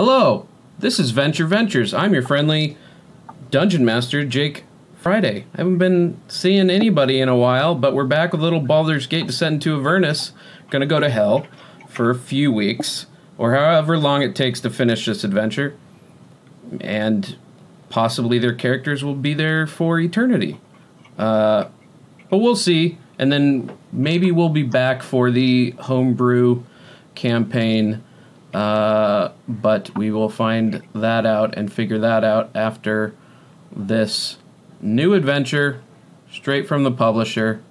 Hello, this is Venture Ventures. I'm your friendly Dungeon Master, Jake Friday. I haven't been seeing anybody in a while, but we're back with a little Baldur's Gate Descent into Avernus. Gonna go to hell for a few weeks, or however long it takes to finish this adventure. And possibly their characters will be there for eternity. But we'll see, and then maybe we'll be back for the homebrew campaign, but we will find that out and figure that out after this new adventure, straight from the publisher.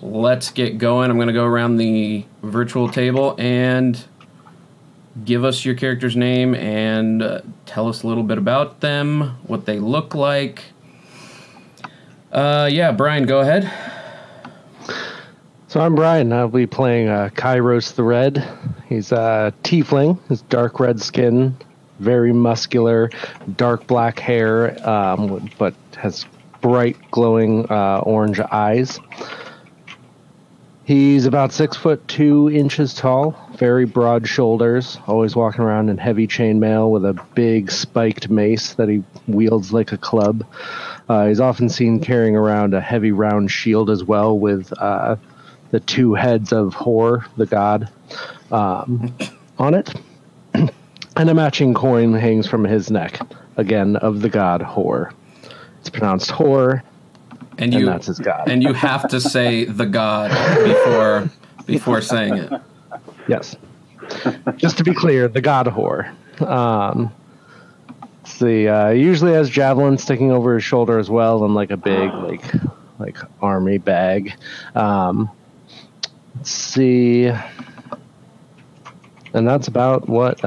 Let's get going. I'm going to go around the virtual table and give us your character's name and tell us a little bit about them, what they look like. Yeah, Brian, go ahead. So I'm Brian. I'll be playing Kairos the Red. He's a tiefling. His dark red skin, very muscular, dark black hair, but has bright glowing orange eyes. He's about 6'2" tall, very broad shoulders, always walking around in heavy chainmail with a big spiked mace that he wields like a club. He's often seen carrying around a heavy round shield as well with the two heads of Hor, the god, on it. And a matching coin hangs from his neck, again, of the god Hor. It's pronounced Hor. And that's his god. And you have to say the god before saying it. Yes. Just to be clear, the god Hor. He usually has javelins sticking over his shoulder as well, and like a big like army bag. Let's see. And that's about what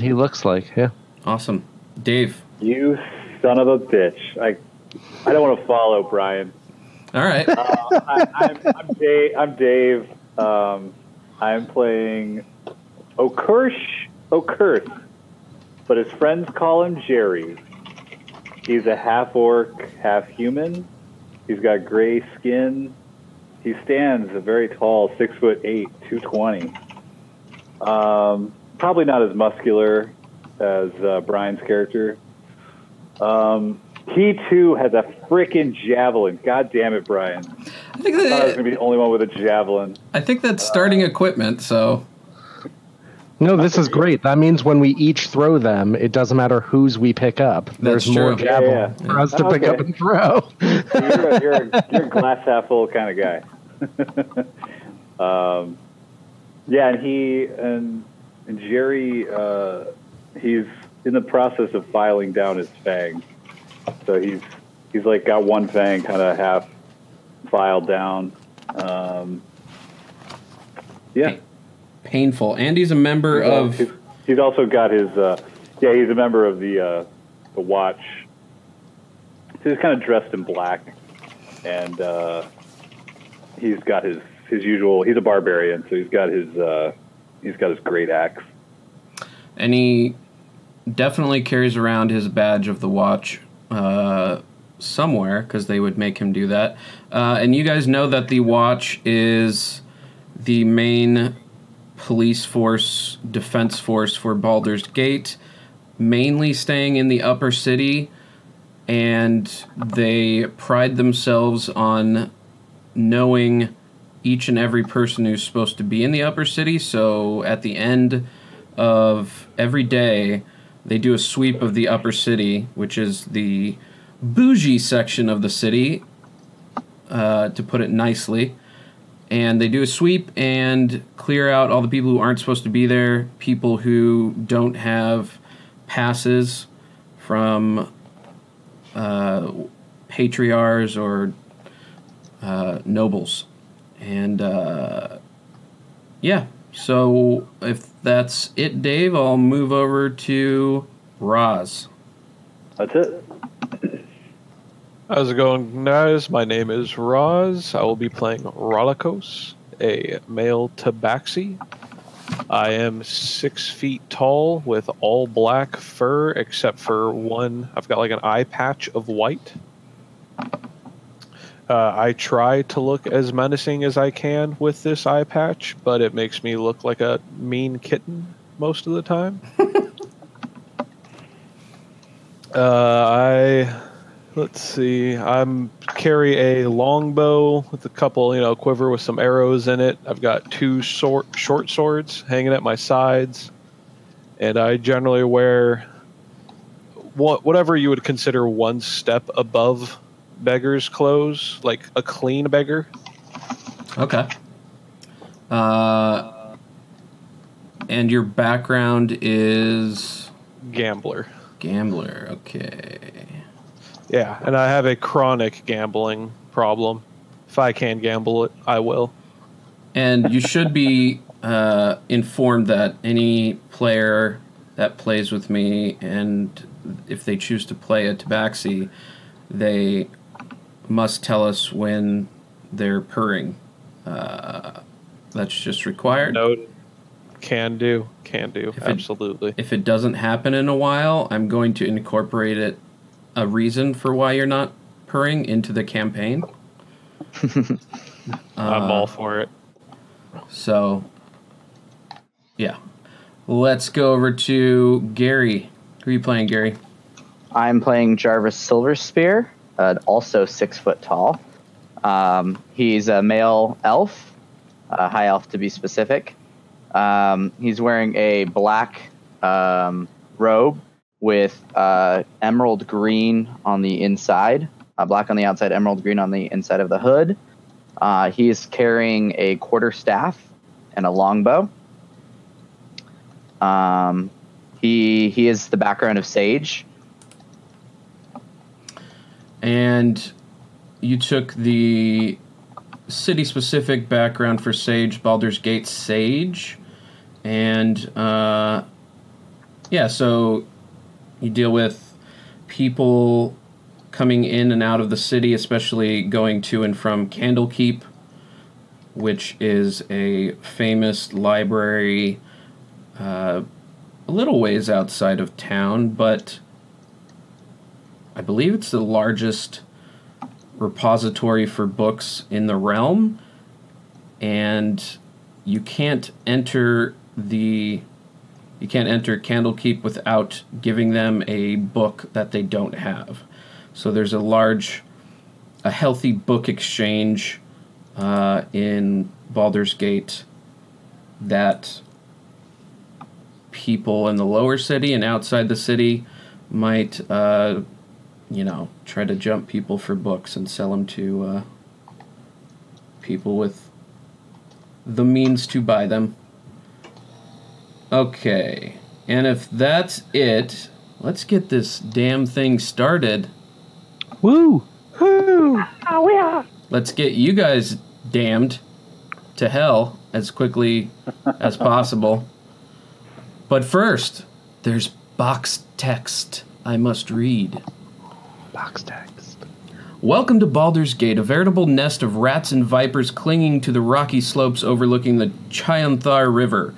he looks like. Yeah. Awesome. Dave. You son of a bitch. I don't want to follow Brian. All right. I'm Dave. I'm playing Okirth, but his friends call him Jerry. He's a half-orc, half-human. He's got gray skin. He stands a very tall, 6'8", 220. Probably not as muscular as Brian's character. He, too, has a freaking javelin. God damn it, Brian. I thought I was going to be the only one with a javelin. I think that's starting equipment, so... No, this is great. That means when we each throw them, it doesn't matter whose we pick up. There's more javelin for us to pick up and throw. You're a glass half full kind of guy. Yeah, and Jerry, he's in the process of filing down his fang. So he's like got one fang kind of half filed down. Yeah. Hey. Painful. Andy's a member of... He's also got his... he's a member of the Watch. So he's kind of dressed in black. And he's got his usual... He's a barbarian, so he's got his great axe. And he definitely carries around his badge of the Watch somewhere, because they would make him do that. And you guys know that the Watch is the main... police force, defense force for Baldur's Gate, mainly staying in the upper city, and they pride themselves on knowing each and every person who's supposed to be in the upper city. So at the end of every day, they do a sweep of the upper city, which is the bougie section of the city, to put it nicely. And they do a sweep and clear out all the people who aren't supposed to be there, people who don't have passes from patriarchs or nobles. And, yeah, so if that's it, Dave, I'll move over to Roz. That's it. How's it going, guys? My name is Roz. I will be playing Rolakos, a male tabaxi. I am 6 feet tall with all black fur except for one. I've got like an eye patch of white. I try to look as menacing as I can with this eye patch, but it makes me look like a mean kitten. most of the time. Let's see. I'm carry a longbow with a couple, quiver with some arrows in it. I've got two short swords hanging at my sides, and I generally wear whatever you would consider one step above beggar's clothes, like a clean beggar. Okay. And your background is gambler. Okay. Yeah, and I have a chronic gambling problem. If I can gamble it, I will. And you should be informed that any player that plays with me, and if they choose to play a tabaxi, they must tell us when they're purring. That's just required. No, can do, absolutely. If it doesn't happen in a while, I'm going to incorporate it a reason for why you're not purring into the campaign. I'm all for it. So, yeah. Let's go over to Gary. Who are you playing, Gary? I'm playing Jarvis Silverspear, also 6 foot tall. He's a male elf, a high elf to be specific. He's wearing a black robe with emerald green on the inside, black on the outside, emerald green on the inside of the hood. He is carrying a quarterstaff and a longbow. He is the background of Sage. And you took the city-specific background for Sage, Baldur's Gate Sage. And, yeah, so you deal with people coming in and out of the city, especially going to and from Candlekeep, which is a famous library a little ways outside of town, but I believe it's the largest repository for books in the realm, and you can't enter Candlekeep without giving them a book that they don't have. So there's a healthy book exchange in Baldur's Gate that people in the lower city and outside the city might, try to jump people for books and sell them to people with the means to buy them. Okay, and if that's it, let's get this damn thing started. Woo! Woo! Let's get you guys damned to hell as quickly as possible. But first, there's box text I must read. Box text. Welcome to Baldur's Gate, a veritable nest of rats and vipers clinging to the rocky slopes overlooking the Chionthar River.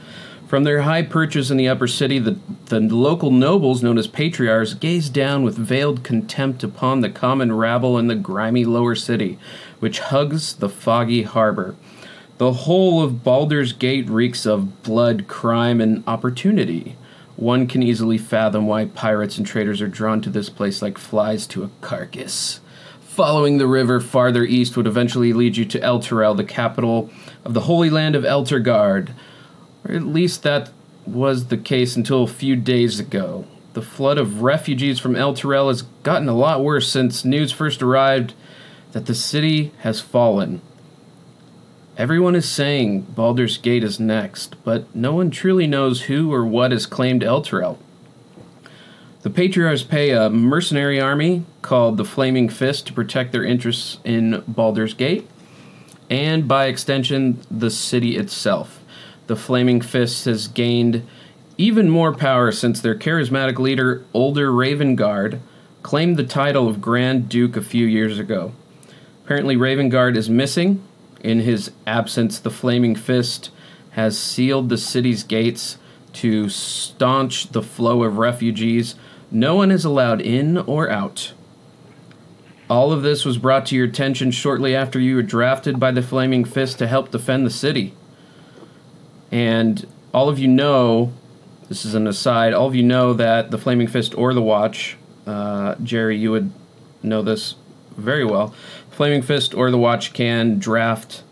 From their high perches in the upper city, the local nobles, known as Patriarchs, gaze down with veiled contempt upon the common rabble in the grimy lower city, which hugs the foggy harbor. The whole of Baldur's Gate reeks of blood, crime, and opportunity. One can easily fathom why pirates and traders are drawn to this place like flies to a carcass. Following the river farther east would eventually lead you to Elturel, the capital of the Holy Land of Elturgard. Or at least that was the case until a few days ago. The flood of refugees from Elturel has gotten a lot worse since news first arrived that the city has fallen. Everyone is saying Baldur's Gate is next, but no one truly knows who or what has claimed Elturel. The Patriarchs pay a mercenary army called the Flaming Fist to protect their interests in Baldur's Gate, and by extension, the city itself. The Flaming Fist has gained even more power since their charismatic leader, Ulder Ravengard, claimed the title of Grand Duke a few years ago. Apparently, Ravengard is missing. In his absence, the Flaming Fist has sealed the city's gates to staunch the flow of refugees. No one is allowed in or out. All of this was brought to your attention shortly after you were drafted by the Flaming Fist to help defend the city. And all of you know This is an aside. All of you know that the Flaming Fist or the Watch, Jerry, you would know this very well. Flaming Fist or the Watch can draft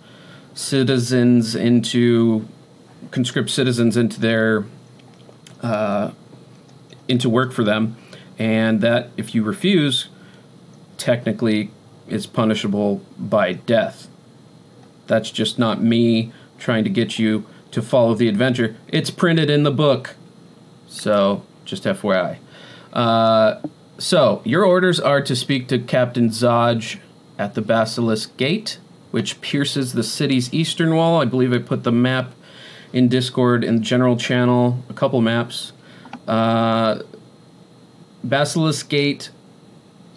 citizens into, conscript citizens into their, into work for them, and that if you refuse, technically is punishable by death. That's just not me trying to get you to follow the adventure. It's printed in the book. So, just FYI. So, your orders are to speak to Captain Zodge at the Basilisk Gate, which pierces the city's eastern wall. I believe I put the map in Discord in the general channel, a couple maps. Basilisk Gate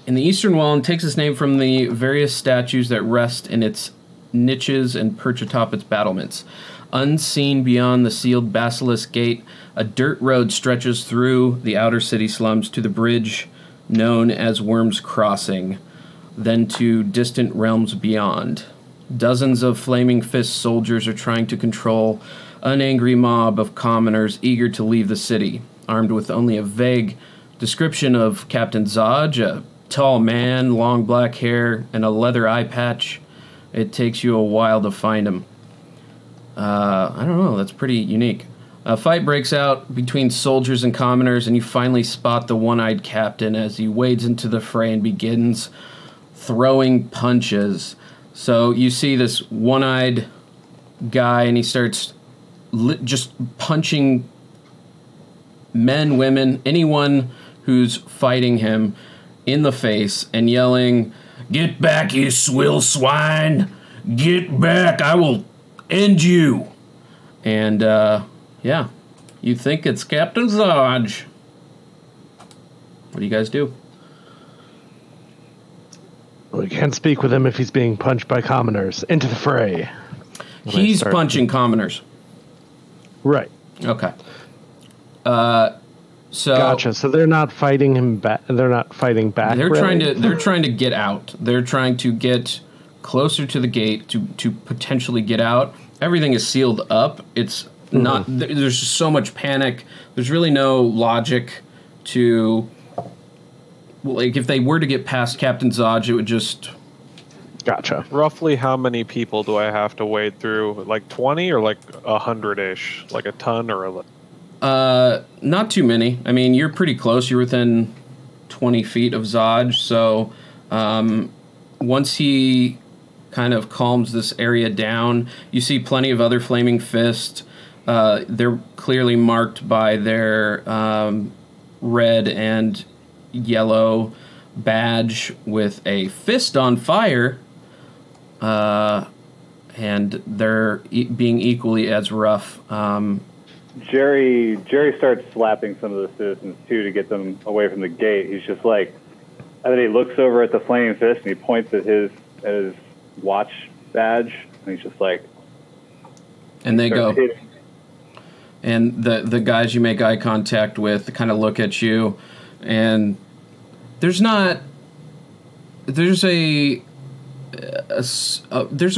in the eastern wall, and takes its name from the various statues that rest in its niches and perch atop its battlements. Unseen beyond the sealed Basilisk Gate, a dirt road stretches through the outer city slums to the bridge known as Worm's Crossing, then to distant realms beyond. Dozens of Flaming Fist soldiers are trying to control an angry mob of commoners eager to leave the city. Armed with only a vague description of Captain Zodge, a tall man, long black hair, and a leather eye patch, it takes you a while to find him. I don't know, that's pretty unique. A fight breaks out between soldiers and commoners, and you finally spot the one-eyed captain as he wades into the fray and begins throwing punches. So you see this one-eyed guy, and he starts just punching men, women, anyone who's fighting him in the face, and yelling, "Get back, you swill swine! Get back! I will end you!" And, yeah. You think it's Captain Zodge. What do you guys do? We can't speak with him if he's being punched by commoners. Into the fray. He's punching commoners. Right. Okay. So gotcha. So they're not fighting him back. They're not fighting back. They're really trying to. They're trying to get out. They're trying to get closer to the gate to potentially get out. Everything is sealed up. It's not. There's just so much panic. There's really no logic to. Like if they were to get past Captain Zodge, it would just. Gotcha. Roughly how many people do I have to wade through? Like 20 or like 100-ish? Like a ton or a. Not too many. I mean, you're pretty close. You're within 20 feet of Zodge. So, once he kind of calms this area down, you see plenty of other Flaming Fists. They're clearly marked by their, red and yellow badge with a fist on fire. And they're being equally as rough. Jerry starts slapping some of the citizens, too, to get them away from the gate. He's just like, and then he looks over at the Flaming Fist, and he points at his watch badge, and he's just like... And they go... Hitting. And the guys you make eye contact with kind of look at you, and there's not... There's a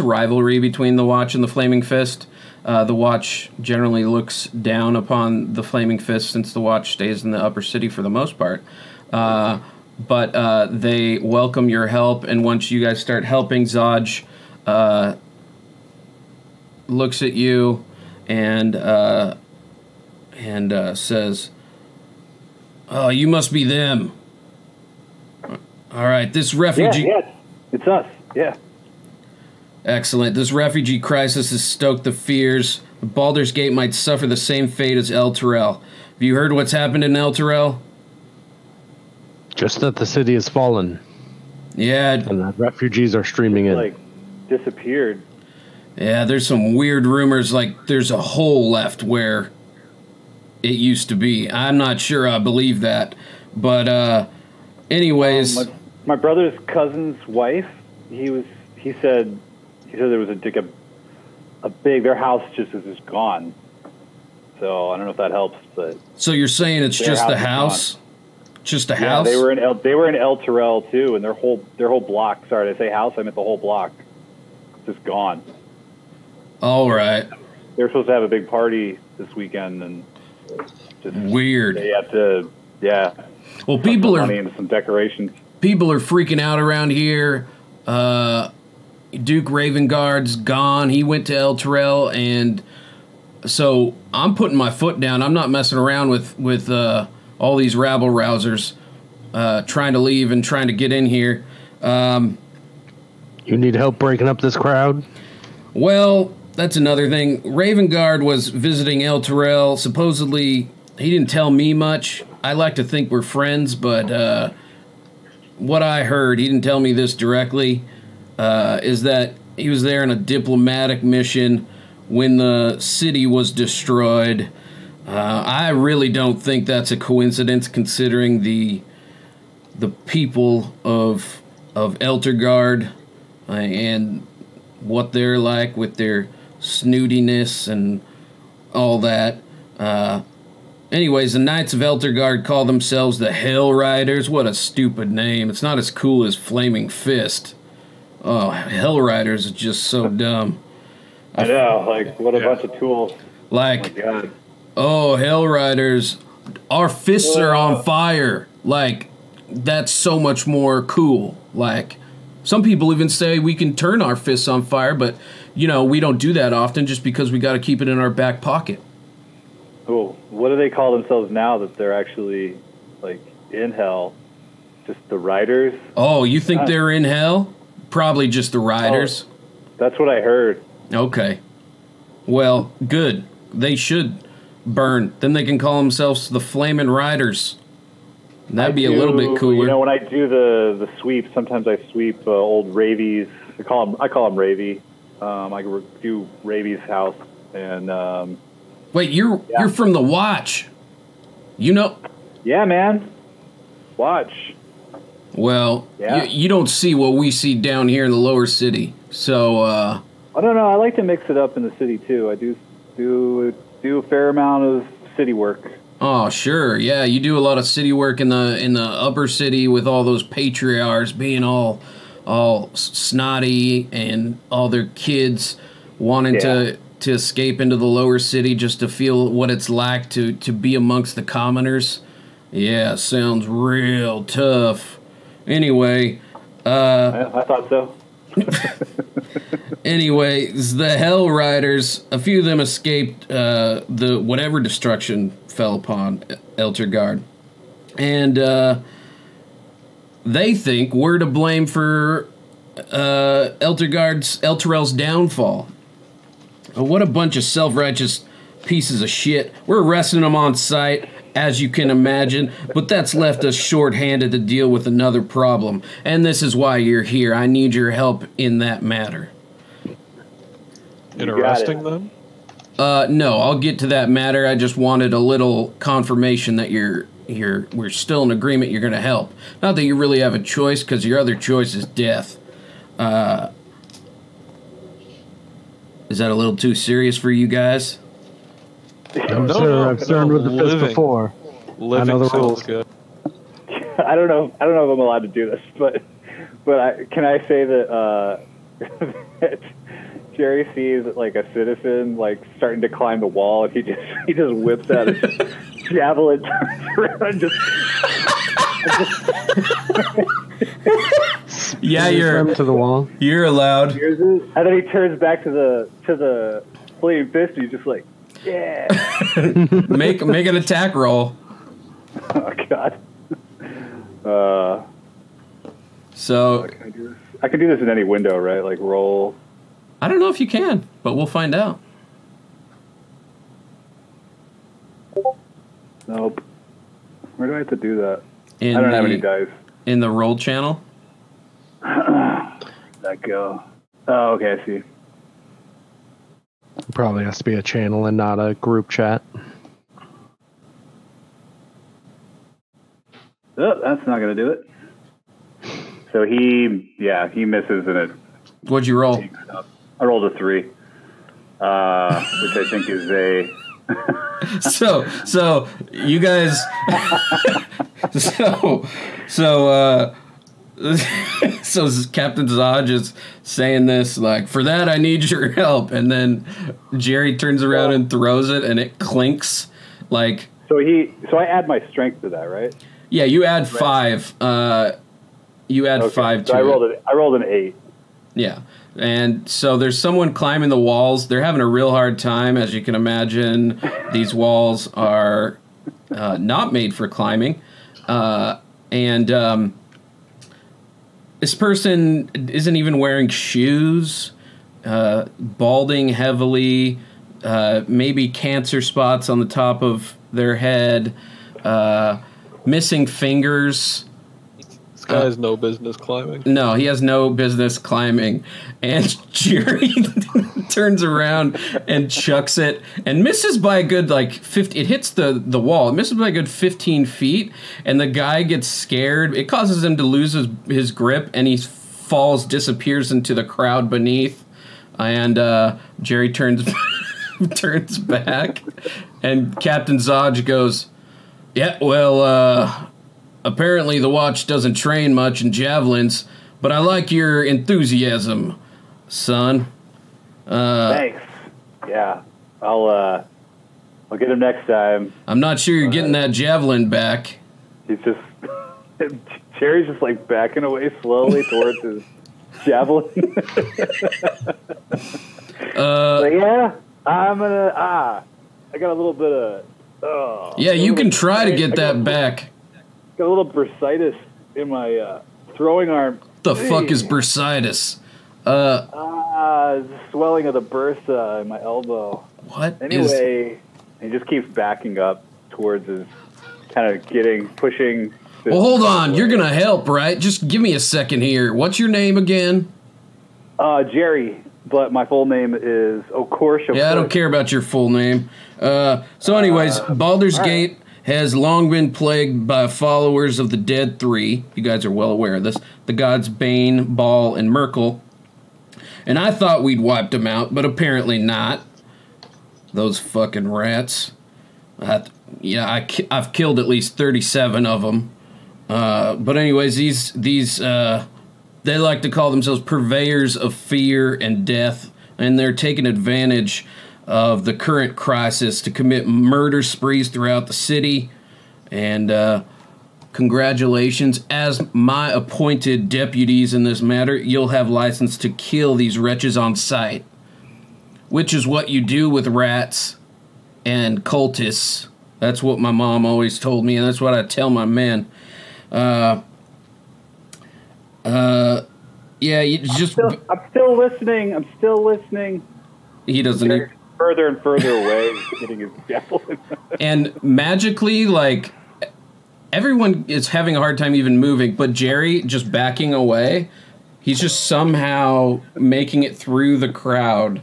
rivalry between the Watch and the Flaming Fist. The Watch generally looks down upon the Flaming Fist since the Watch stays in the upper city for the most part. But they welcome your help, and once you guys start helping, Zodge looks at you and says, "Oh, you must be them. All right, this refugee... Yeah, it's us, yeah. Excellent. This refugee crisis has stoked the fears. Baldur's Gate might suffer the same fate as Elturgard. Have you heard what's happened in Elturgard? Just that the city has fallen. Yeah. And the refugees are streaming in. Like, disappeared. Yeah, there's some weird rumors like there's a hole left where it used to be. I'm not sure I believe that. But, anyways... my brother's cousin's wife, he said there was a big, their house just is gone. So I don't know if that helps, but. So you're saying it's just the house? Just a house? Yeah, they were in Elturgard too, and their whole block. Sorry, did I say house? I meant the whole block. Just gone. All right. They were supposed to have a big party this weekend, and Weird. They have to, yeah. Well, people are into some decorations. People are freaking out around here. Duke Ravengard's gone. He went to El Terrell, and so I'm putting my foot down. I'm not messing around with all these rabble rousers trying to leave and trying to get in here. You need help breaking up this crowd? Well, that's another thing. Ravengard was visiting El Terrell. Supposedly, he didn't tell me much. I like to think we're friends, but what I heard, he didn't tell me this directly, is that he was there on a diplomatic mission when the city was destroyed. I really don't think that's a coincidence, considering the people of Elturgard and what they're like with their snootiness and all that. Anyways, the Knights of Elturgard call themselves the Hellriders. What a stupid name. It's not as cool as Flaming Fist. Oh, Hellriders is just so dumb. I know, like, what a bunch of tools. Like, oh, Hellriders, our fists are on fire. Like, that's so much more cool. Like, some people even say we can turn our fists on fire, but, you know, we don't do that often just because we got to keep it in our back pocket. Cool. What do they call themselves now that they're actually, like, in hell? Just the Riders? Oh, you think they're in hell? Probably just the Riders. Oh, that's what I heard. Okay. Well, good. They should burn. Then they can call themselves the Flamin' Riders. That'd be a little bit cooler. You know, when I do the sweep, sometimes I sweep old Ravi's. I call him Ravy. I do Ravi's house. And wait, you're from the Watch. You know? Yeah, man. Watch. Well, you don't see what we see down here in the lower city. So I don't know. I like to mix it up in the city too. I do a fair amount of city work. Oh, sure. Yeah, you do a lot of city work in the upper city with all those patriarchs being all snotty and all their kids wanting to escape into the lower city just to feel what it's like to be amongst the commoners. Yeah, sounds real tough. Anyway, I thought so. Anyways, the Hell Riders, a few of them escaped the whatever destruction fell upon Elturgard, and they think we're to blame for Elturel's downfall. Oh, what a bunch of self-righteous pieces of shit. We're arresting them on sight, as you can imagine, but that's left us short-handed to deal with another problem. And this is why you're here. I need your help in that matter. In arresting them? No, I'll get to that matter. I just wanted a little confirmation that we're still in agreement you're going to help. Not that you really have a choice, because your other choice is death. Is that a little too serious for you guys? No, I've turned with the fist before. Living I know the rules. Good. I don't know if I'm allowed to do this, but can I say that that Jerry sees like a citizen like starting to climb the wall, and he just whips out his javelin, turns around, and just yeah, you're to the wall. You're allowed. And then he turns back to the flaming fist, and he's just like. Yeah. make an attack roll. Oh God. So I can do this in any window, right? Like roll. I don't know if you can, but we'll find out. Nope. Where do I have to do that? I don't have any dice. In the roll channel. Let go. Oh, okay, I see. Probably has to be a channel and not a group chat. Oh, that's not going to do it. So he misses in it. What'd you roll? I rolled a 3, which I think is a. so you guys. So Captain Zodge is saying this, like, for that I need your help, and then Jerry turns around and throws it, and it clinks Like, so I add my strength to that, right? Yeah, you add 5. You add 5 to it. I rolled an 8. Yeah, and so there's someone climbing the walls. They're having a real hard time, as you can imagine. These walls are not made for climbing, and this person isn't even wearing shoes, balding heavily, maybe cancer spots on the top of their head, missing fingers. This guy has no business climbing. No, he has no business climbing. And Jerry turns around and chucks it and misses by a good, like, 50. It hits the wall. It misses by a good 15 feet, and the guy gets scared. It causes him to lose his grip, and he falls, disappears into the crowd beneath. And Jerry turns, turns back, and Captain Zodge goes, yeah, well, apparently the watch doesn't train much in javelins, but I like your enthusiasm, son. Thanks. Yeah, I'll get him next time. I'm not sure you're getting that javelin back. He's just Jerry's just like backing away slowly towards his javelin. But yeah, I'm gonna I got a little bit of yeah, you can try to get that back. Got a little bursitis in my throwing arm. The fuck is bursitis? The swelling of the bursa in my elbow. What? Anyway, he just keeps backing up towards his, kind of pushing. Well, hold on. You're gonna help, right? Just give me a second here. What's your name again? Jerry, but my full name is Ukorsh. Yeah, I don't care about your full name. So, anyways, Baldur's Gate has long been plagued by followers of the Dead Three. You guys are well aware of this. The gods Bane, Bhaal, and Merkel. And I thought we'd wiped them out, but apparently not. Those fucking rats. I've killed at least 37 of them. But anyways, these they like to call themselves purveyors of fear and death, and they're taking advantage of the current crisis to commit murder sprees throughout the city. And congratulations, as my appointed deputies in this matter, you'll have license to kill these wretches on sight, which is what you do with rats and cultists. That's what my mom always told me, and that's what I tell my men. Yeah, you just... I'm still listening. I'm still listening. He doesn't... Further and further away, getting his javelin. And magically, like, everyone is having a hard time even moving, but Jerry just backing away. He's just somehow making it through the crowd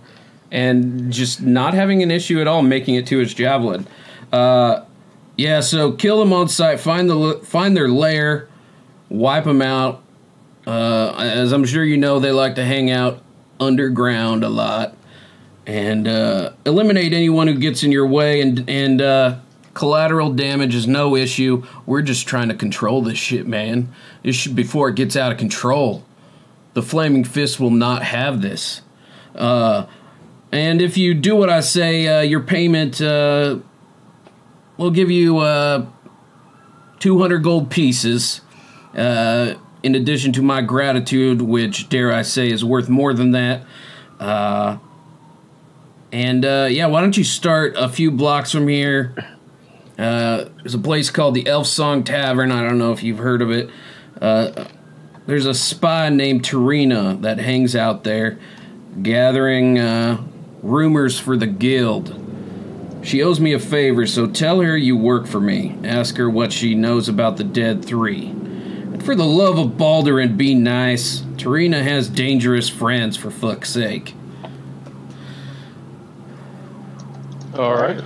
and just not having an issue at all making it to his javelin. Yeah, so kill them on sight, find their lair, wipe them out. As I'm sure you know, they like to hang out underground a lot. And eliminate anyone who gets in your way, and collateral damage is no issue. We're just trying to control this shit, man. This should, before it gets out of control. The Flaming Fist will not have this. And if you do what I say, your payment, we'll give you 200 gold pieces, in addition to my gratitude, which, dare I say, is worth more than that. And yeah, why don't you start a few blocks from here? There's a place called the Elfsong Tavern. I don't know if you've heard of it. There's a spy named Tarina that hangs out there, gathering rumors for the guild. She owes me a favor, so tell her you work for me. Ask her what she knows about the Dead Three. And for the love of Baldurin, be nice. Tarina has dangerous friends, for fuck's sake. All right.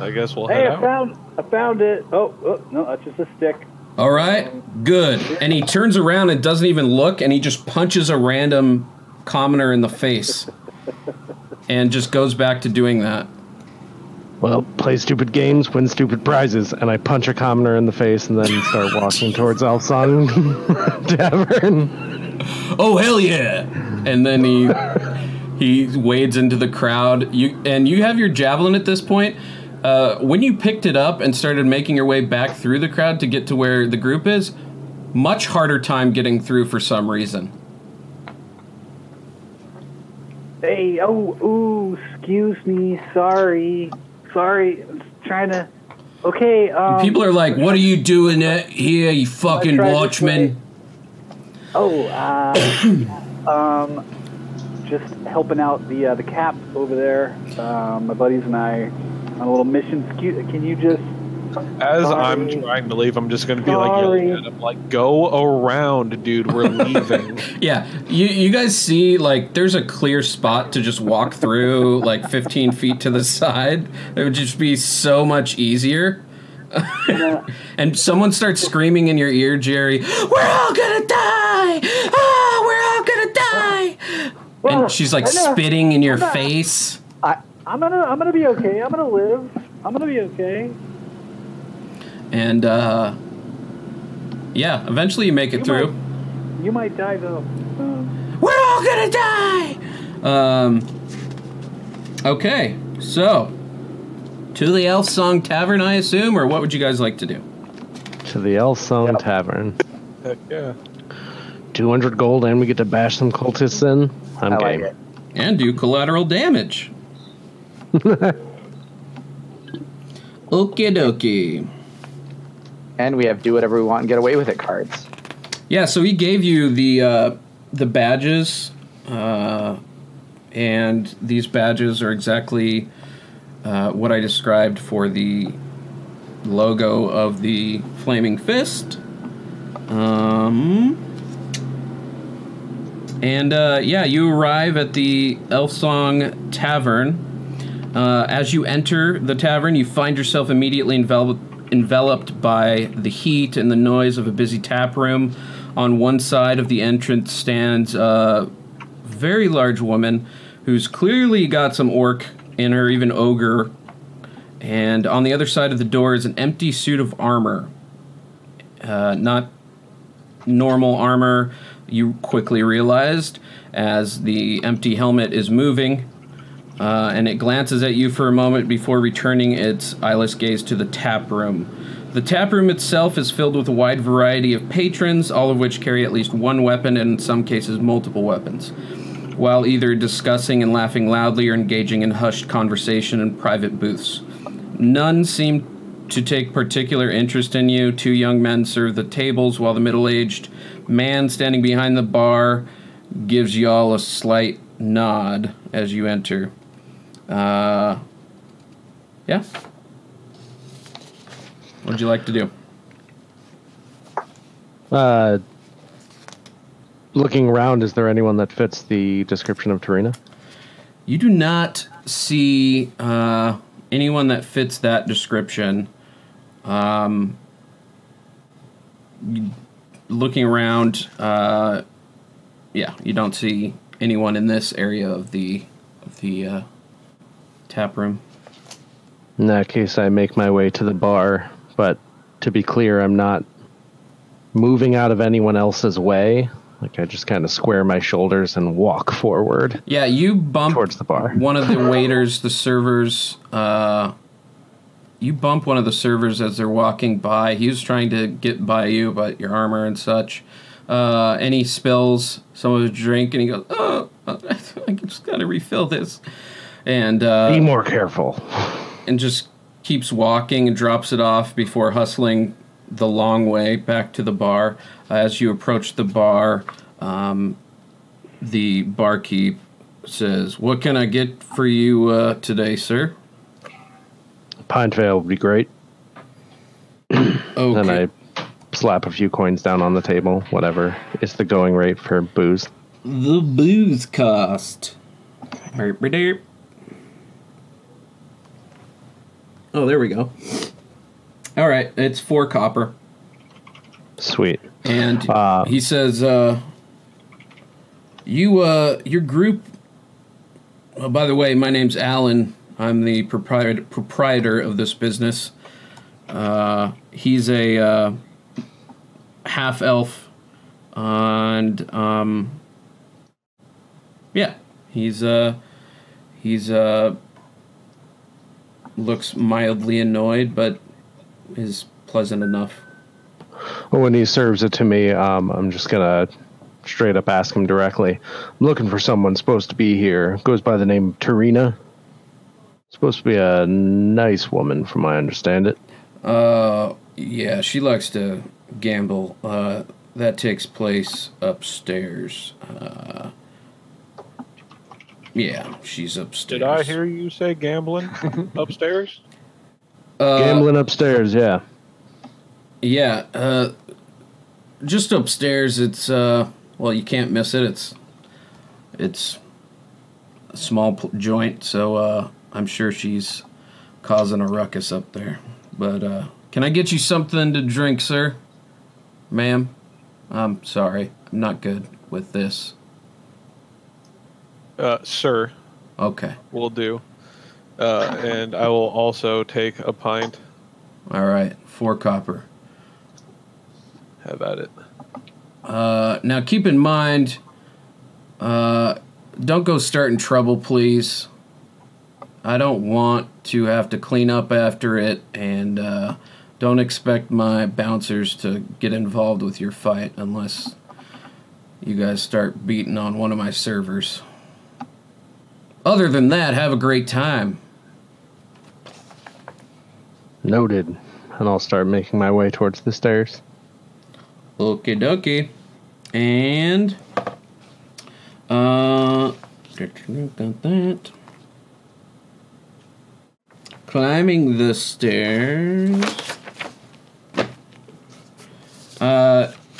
I guess we'll head out. Hey, I found it. Oh, no, that's just a stick. All right, good. And he turns around and doesn't even look, and he just punches a random commoner in the face and just goes back to doing that. Well, play stupid games, win stupid prizes, and I punch a commoner in the face and then start walking towards Elfsong Tavern. Oh, hell yeah. And then he... He wades into the crowd. You have your javelin at this point. When you picked it up and started making your way back through the crowd to get to where the group is, much harder time getting through for some reason. Hey, oh, ooh, excuse me, sorry. Sorry, I'm trying to... Okay, people are like, what are you doing here, you fucking watchman? Oh, just helping out the cap over there. My buddies and I on a little mission. Can you just... As sorry. I'm trying to leave, I'm just going to be like yelling at him, like, go around, dude, we're leaving. Yeah, you guys see, like, there's a clear spot to just walk through, like, 15 feet to the side. It would just be so much easier. Yeah. And someone starts screaming in your ear, Jerry, we're all going to die! Oh, we're all going to die! Well, and she's, like, spitting in your face. I'm gonna be okay. I'm going to live. I'm going to be okay. And, yeah, eventually you make it through. You might die, though. We're all gonna die! Okay, so, to the Elfsong Tavern, I assume, or what would you guys like to do? To the Elfsong Tavern. Heck yeah. 200 gold, and we get to bash some cultists in? I'm game. Like it. And do collateral damage. Okie dokie. And we have do whatever we want and get away with it cards. Yeah, so he gave you the badges, and these badges are exactly what I described for the logo of the Flaming Fist. Yeah, you arrive at the Elfsong Tavern. As you enter the tavern, you find yourself immediately enveloped by the heat and the noise of a busy tap room. On one side of the entrance stands a very large woman who's clearly got some orc in her, even ogre. And on the other side of the door is an empty suit of armor. Not normal armor, you quickly realized, as the empty helmet is moving. And it glances at you for a moment before returning its eyeless gaze to the tap room. The tap room itself is filled with a wide variety of patrons, all of which carry at least one weapon and in some cases multiple weapons, while either discussing and laughing loudly or engaging in hushed conversation in private booths. None seem to take particular interest in you. Two young men serve the tables, while the middle-aged man standing behind the bar gives y'all a slight nod as you enter. Yeah. What would you like to do? Looking around, is there anyone that fits the description of Tarina? You do not see anyone that fits that description. Looking around, yeah, you don't see anyone in this area of the tap room. In that case, I make my way to the bar, but to be clear, I'm not moving out of anyone else's way. Like, I just kind of square my shoulders and walk forward. Yeah, you bump towards the bar. One of the waiters, the servers, you bump one of the servers as they're walking by. He was trying to get by you, but your armor and such. And he spills some of his drink, and he goes, oh, I just gotta refill this. And be more careful. And just keeps walking and drops it off before hustling the long way back to the bar. As you approach the bar, the barkeep says, what can I get for you today, sir? A pint of ale would be great. Okay. And I slap a few coins down on the table, whatever. It's the going rate for booze. The booze cost. Oh, there we go. All right, it's 4 copper. Sweet. And he says, your group... Oh, by the way, my name's Alan. I'm the proprietor of this business. He's a half-elf. And, yeah, he's looks mildly annoyed, but is pleasant enough. Well, when he serves it to me, I'm just going to straight up ask him directly. I'm looking for someone supposed to be here. Goes by the name of Tarina. Supposed to be a nice woman, from what I understand it. Yeah, she likes to gamble. That takes place upstairs. Yeah, she's upstairs. Did I hear you say gambling upstairs? Gambling upstairs, yeah. Yeah, just upstairs. It's well, you can't miss it. It's a small joint, so I'm sure she's causing a ruckus up there. But can I get you something to drink, sir? Ma'am? I'm sorry. I'm not good with this. Sir. Okay. Will do. And I will also take a pint. All right. 4 copper. Have at it. Now, keep in mind, don't go starting trouble, please. I don't want to have to clean up after it, and don't expect my bouncers to get involved with your fight unless you guys start beating on one of my servers. Other than that, have a great time. Noted. And I'll start making my way towards the stairs. Okie dokie. And climbing the stairs.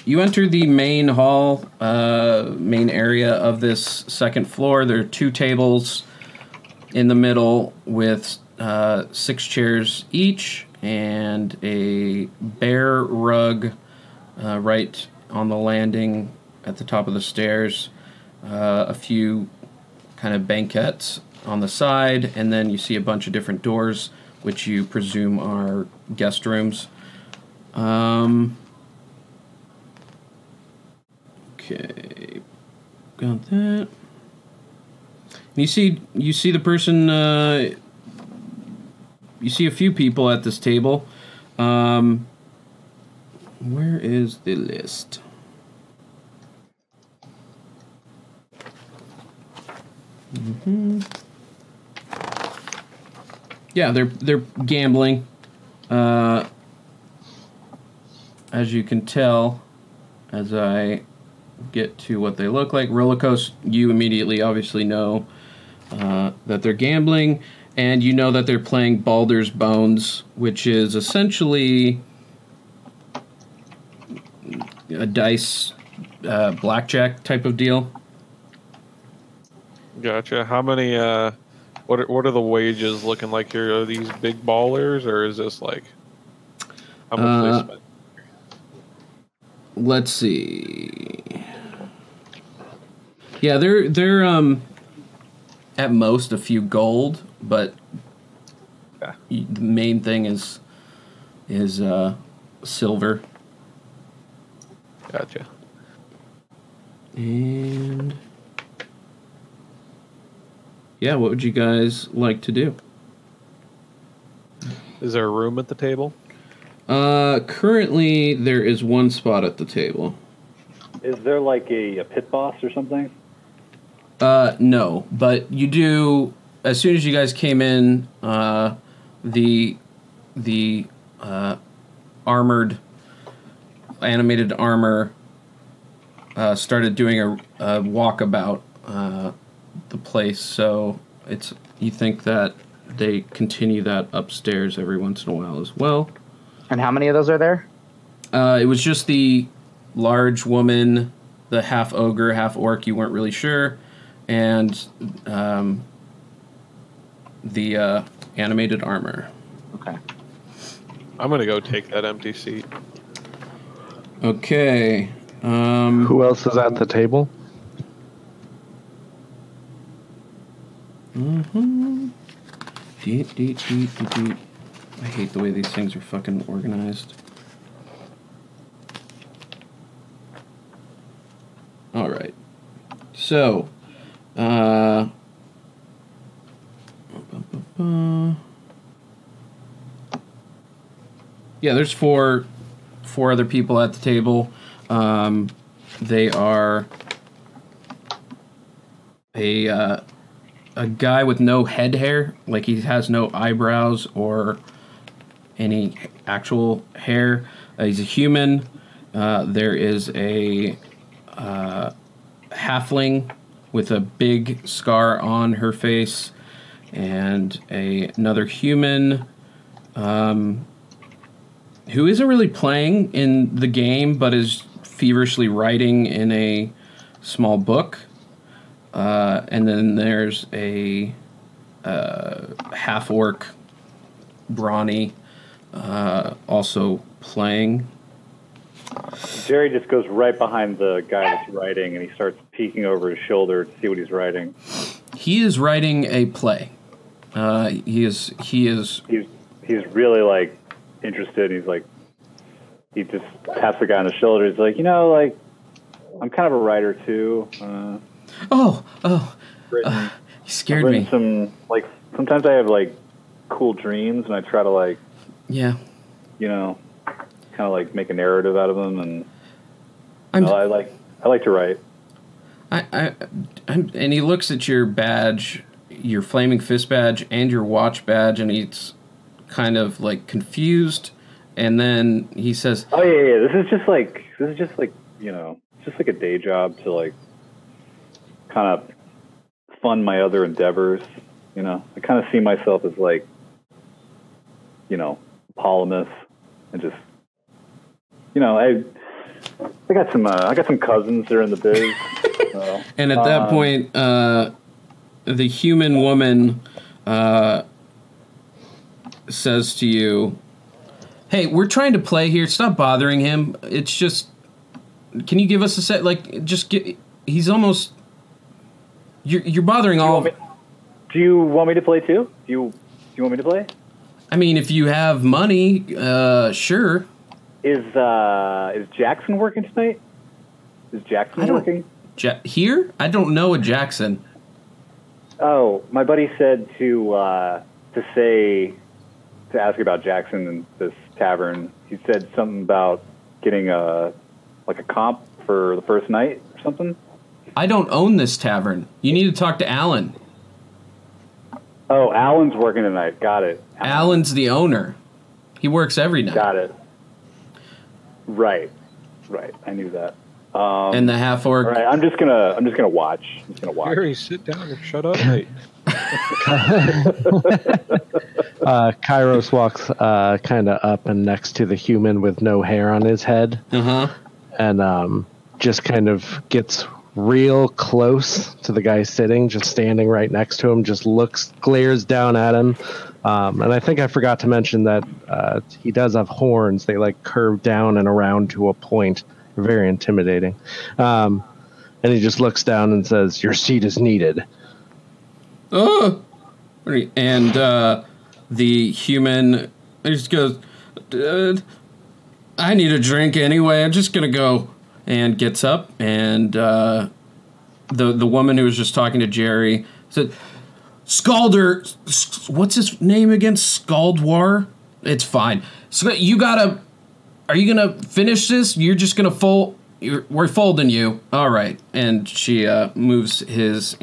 You enter the main hall, main area of this second floor. There are 2 tables in the middle with 6 chairs each and a bare rug right on the landing at the top of the stairs. A few kind of banquettes on the side, and then you see a bunch of different doors, which you presume are guest rooms. Okay, got that. And you see the person. You see a few people at this table. Where is the list? Mm-hmm. Yeah, they're gambling, as you can tell, as I get to what they look like. Rolakos, you immediately obviously know that they're gambling, and you know that they're playing Baldur's Bones, which is essentially a dice blackjack type of deal. Gotcha. How many... What are the wages looking like here? Are these big ballers, or is this like how much they spend? Let's see. Yeah, they're at most a few gold, but yeah. The main thing is silver. Gotcha. And yeah, what would you guys like to do? Is there a room at the table? Currently, there is one spot at the table. Is there like a pit boss or something? No, but you do. As soon as you guys came in, the armored, animated armor started doing a walkabout. The place, so it's, you think that they continue that upstairs every once in a while as well. And how many of those are there? It was just the large woman, the half ogre, half orc, you weren't really sure, and the animated armor. Okay. I'm gonna go take that empty seat. Okay. Who else is at the table? Mm-hmm. I hate the way these things are fucking organized. Alright. So, Yeah, there's four other people at the table. They are a guy with no head hair, like he has no eyebrows or any actual hair. He's a human. There is a halfling with a big scar on her face, and another human who isn't really playing in the game but is feverishly writing in a small book. And then there's a half-orc, brawny, also playing. Jerry just goes right behind the guy that's writing, and he starts peeking over his shoulder to see what he's writing. He is writing a play. He's really, like, interested. He's like, he just taps the guy on the shoulder. He's like, you know, like, I'm kind of a writer, too. You scared me. Sometimes I have, like, cool dreams, and I try to, like, you know, kind of, like, make a narrative out of them, and I like to write. And he looks at your badge, your Flaming Fist badge, and your watch badge, and he's kind of, like, confused, and then he says, "Oh yeah, this is just like you know, just like a day job to like kind of fund my other endeavors. You know, I kind of see myself as like, you know, polymath, and just, you know, I got some cousins that are in the biz." So, and at that point, the human woman says to you, "Hey, we're trying to play here. Stop bothering him. It's just, can you give us a set? Like, just get. He's almost. You're bothering all. Do you want me to play too? Do you want me to play? I mean, if you have money, sure." Is Jackson working tonight? Is Jackson working? Here? I don't know a Jackson. Oh, my buddy said to ask about Jackson in this tavern. He said something about getting a comp for the first night or something. I don't own this tavern. You need to talk to Alan. Oh, Alan's working tonight. Got it. Alan's the owner. He works every night. Got it. Right. I knew that. And the half orc. All right, I'm just gonna watch. I'm just gonna watch. Harry, sit down and shut up, mate. Kairos walks kind of up and next to the human with no hair on his head, and just kind of gets real close to the guy sitting, just standing right next to him. Just glares down at him. And I think I forgot to mention that he does have horns. They like curve down and around to a point. Very intimidating. And he just looks down and says, "Your seat is needed." Oh, and the human just goes, "I need a drink anyway. I'm just gonna go," and gets up. And the woman who was just talking to Jerry said, "Scalder, what's his name again? Scaldwar? It's fine. So you gotta. Are you gonna finish this? You're just gonna fold. We're folding you. All right." And she moves his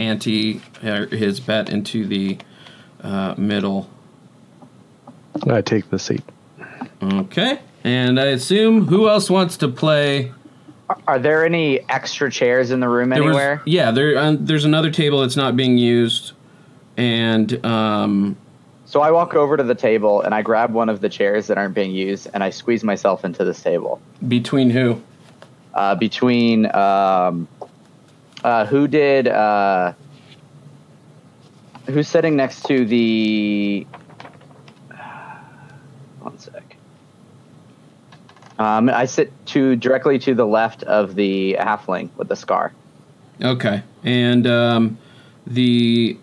his bet into the middle. I take the seat. Okay. And I assume who else wants to play? Are there any extra chairs in the room anywhere? There's another table that's not being used. And so I walk over to the table and I grab one of the chairs that aren't being used and I squeeze myself into this table. Between who? Who's sitting next to the? One sec. I sit directly to the left of the halfling with the scar. Okay, and the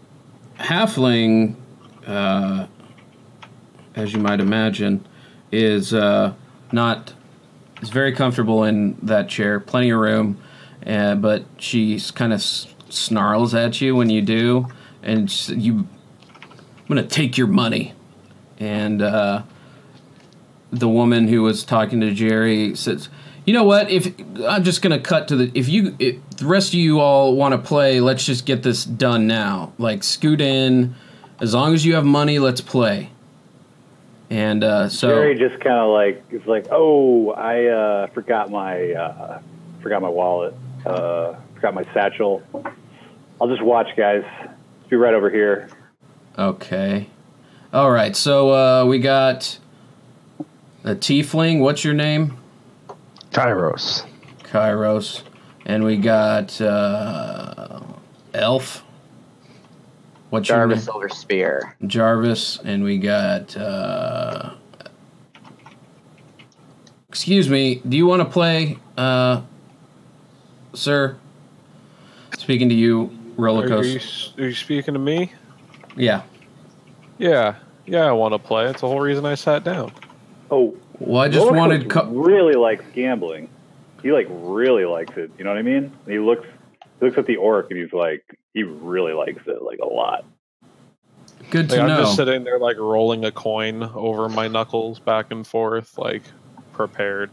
halfling, as you might imagine, is very comfortable in that chair, plenty of room, but she kind of snarls at you when you do, and I'm going to take your money. And the woman who was talking to Jerry says, you know what, if I'm just going to cut to the, if the rest of you all want to play, let's just get this done now. Like, scoot in. As long as you have money, let's play. And so Jerry just kind of like, it's like, oh, I forgot my wallet, forgot my satchel. I'll just watch, guys. Be right over here. Okay. All right. So we got a tiefling. What's your name? Kairos. Kairos. And we got elf. What's Jarvis Silverspear. Jarvis, and we got. Excuse me. Do you want to play, sir? Speaking to you, Rolakos. Are you speaking to me? Yeah. Yeah. Yeah, I want to play. It's the whole reason I sat down. Oh. Well, I just wanted. Really likes gambling. He like really likes it. You know what I mean? He looks. He looks at the orc and he's like, he really likes it, like, a lot. Good to know. I'm just sitting there, like, rolling a coin over my knuckles back and forth, like, prepared.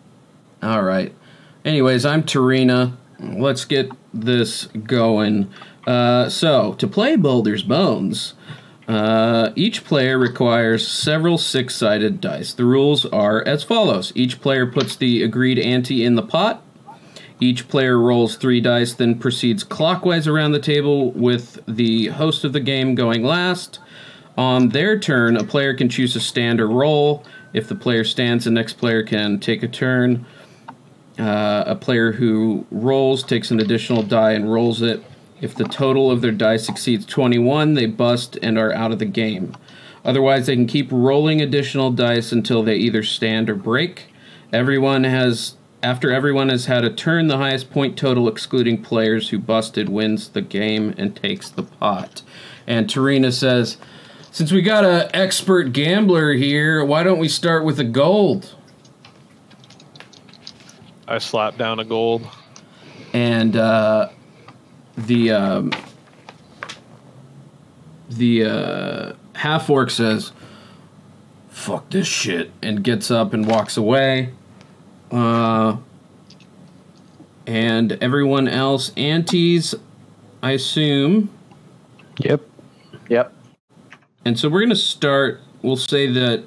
All right. Anyways, I'm Tarina. Let's get this going. So, to play Baldur's Bones, each player requires several six-sided dice. The rules are as follows. Each player puts the agreed ante in the pot. Each player rolls 3 dice, then proceeds clockwise around the table with the host of the game going last. On their turn, a player can choose to stand or roll. If the player stands, the next player can take a turn. A player who rolls takes an additional die and rolls it. If the total of their dice exceeds 21, they bust and are out of the game. Otherwise, they can keep rolling additional dice until they either stand or break. After everyone has had a turn, the highest point total, excluding players who busted, wins the game and takes the pot. And Tarina says, since we got an expert gambler here, why don't we start with a gold? I slapped down a gold. And the half-orc says, fuck this shit, and gets up and walks away. And everyone else antes, I assume. Yep. Yep. And so we're going to start, we'll say that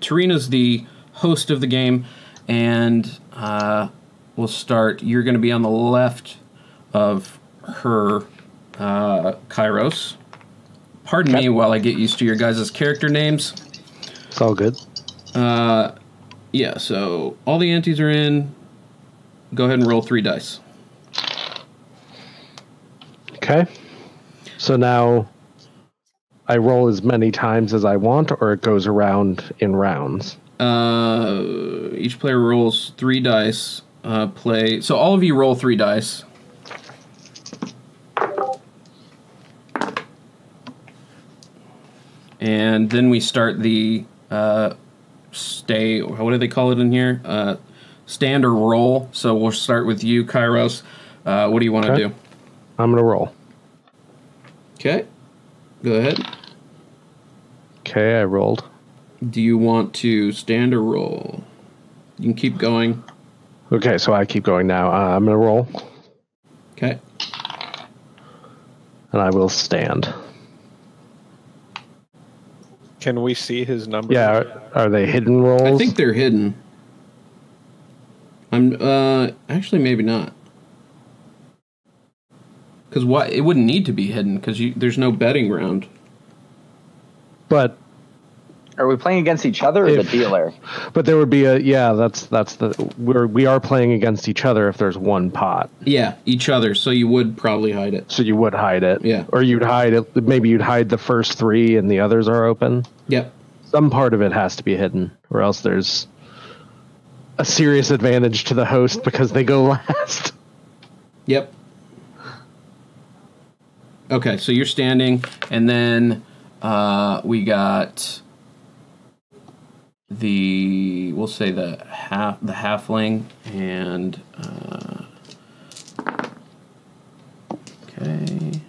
Tarina's the host of the game, and we'll start, you're going to be on the left of her, Kairos. Pardon me while I get used to your guys' character names. It's all good. Yeah, so all the antes are in. Go ahead and roll 3 dice. Okay. So now I roll as many times as I want, or it goes around in rounds? Each player rolls 3 dice. So all of you roll 3 dice. And then we start the... what do they call it in here? Stand or roll. So we'll start with you, Kairos. What do you want to do? I'm going to roll. Okay. Go ahead. Okay, I rolled. Do you want to stand or roll? You can keep going. Okay, so I keep going now. I'm going to roll. Okay. And I will stand. Can we see his numbers? Yeah, are they hidden rolls? I think they're hidden. I'm actually maybe not. Because why? It wouldn't need to be hidden because there's no betting round. But are we playing against each other or the dealer? But there would be a we are playing against each other if there's one pot. Yeah, each other. So you would probably hide it. So you would hide it. Yeah. Or you'd hide it. Maybe you'd hide the first 3 and the others are open. Yep. Some part of it has to be hidden, or else there's a serious advantage to the host because they go last. Yep. Okay, so you're standing, and then we got the halfling, and okay.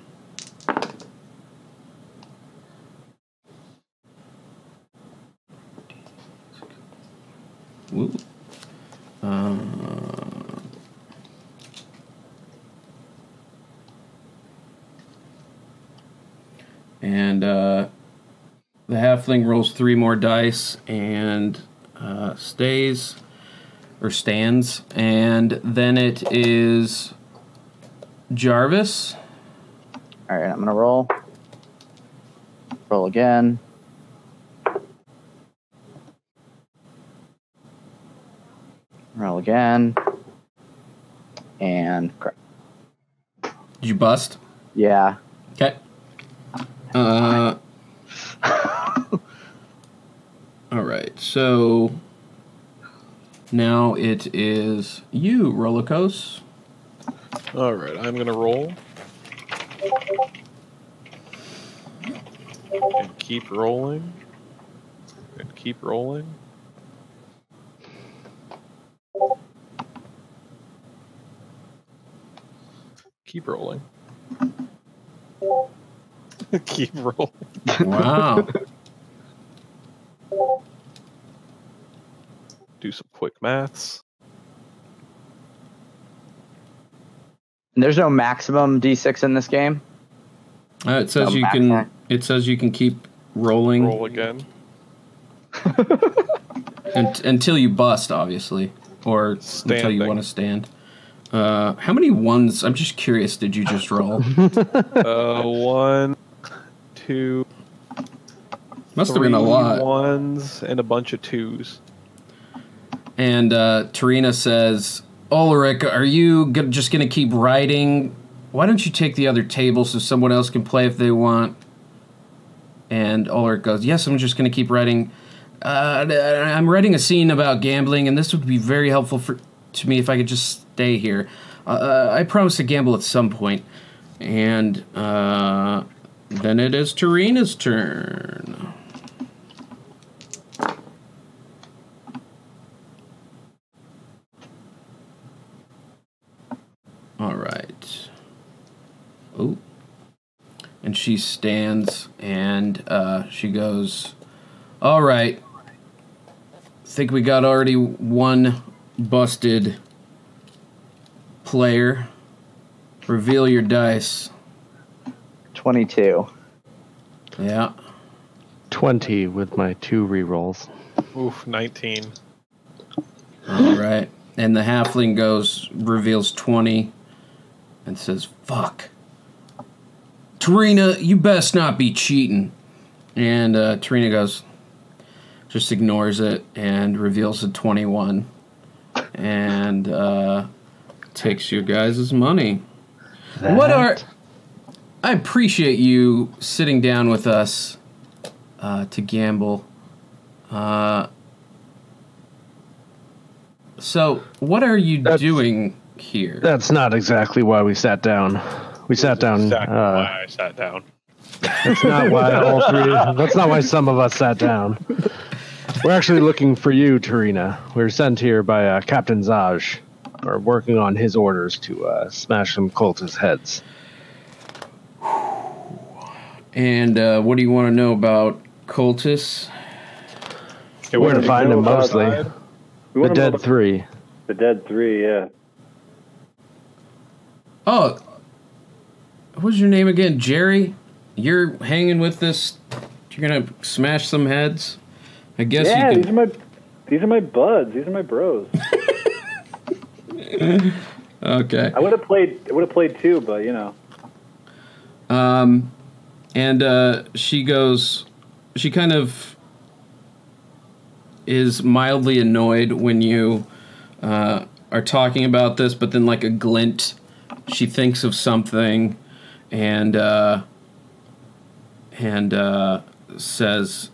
And the halfling rolls 3 more dice and stays, or stands, and then it is Jarvis. All right, I'm gonna roll. Roll again. Roll again. And crap. Did you bust? Yeah. Okay. All right, so now it is you, Rolakos. All right, I'm going to roll. And keep rolling. And keep rolling. Keep rolling. Keep rolling. Wow. Do some quick maths. And there's no maximum D6 in this game. It says no, you can. Max. It says you can keep rolling. Roll again. Until you bust, obviously, or standing. Until you want to stand. How many ones? I'm just curious. Did you just roll? 1, 2. Must have been a lot. 1s and a bunch of 2s. And Tarina says, Ulrich, are you just going to keep writing? Why don't you take the other table so someone else can play if they want? And Ulrich goes, yes, I'm just going to keep writing. I'm writing a scene about gambling, and this would be very helpful to me if I could just stay here. I promise to gamble at some point. And then it is Tarina's turn. All right. Oh. And she stands and she goes, all right. I think we got already one busted player. Reveal your dice. 22. Yeah. 20 with my 2 rerolls. Oof, 19. All right. And the halfling goes, reveals 20. And says, fuck. Tarina, you best not be cheating. And Tarina goes, just ignores it and reveals a 21. And takes your guys' money. That. I appreciate you sitting down with us to gamble. So what are you doing here? That's not exactly why we sat down. We sat down. Exactly why I sat down. That's not why all three. That's not why some of us sat down. We're actually looking for you, Tarina. We were sent here by Captain Zodge. We're working on his orders to smash some cultists' heads. And what do you want to know about cultists? Okay, where to find them mostly. The Dead Three. The Dead Three, yeah. Oh, what's your name again? Jerry? You're hanging with this? You're going to smash some heads? I guess yeah, you can. These are my buds. These are my bros. Okay. I would have played 2, but, you know. And she goes, she kind of is mildly annoyed when you are talking about this, but then like a glint, she thinks of something and says,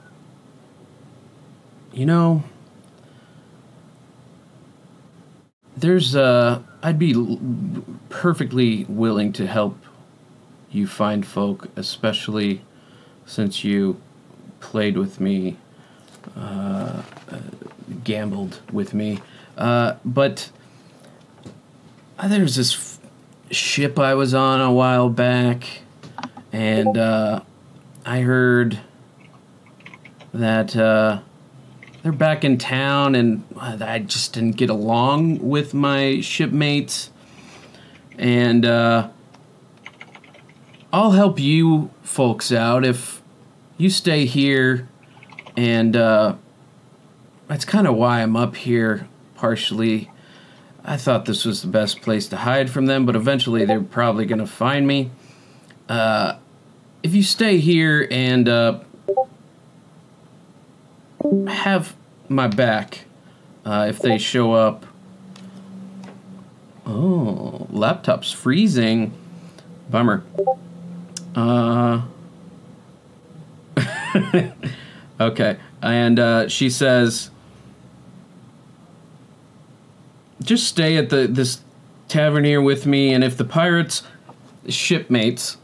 you know, there's I'd be perfectly willing to help you find folk, especially since you played with me, gambled with me. But there's this ship I was on a while back, and I heard that They're back in town, and I just didn't get along with my shipmates. And I'll help you folks out if you stay here. And that's kind of why I'm up here, partially. I thought this was the best place to hide from them, but eventually they're probably going to find me. If you stay here and... have my back if they show up. Oh, laptop's freezing. Bummer. Okay, and she says, just stay at this tavern here with me, and if the pirates, shipmates,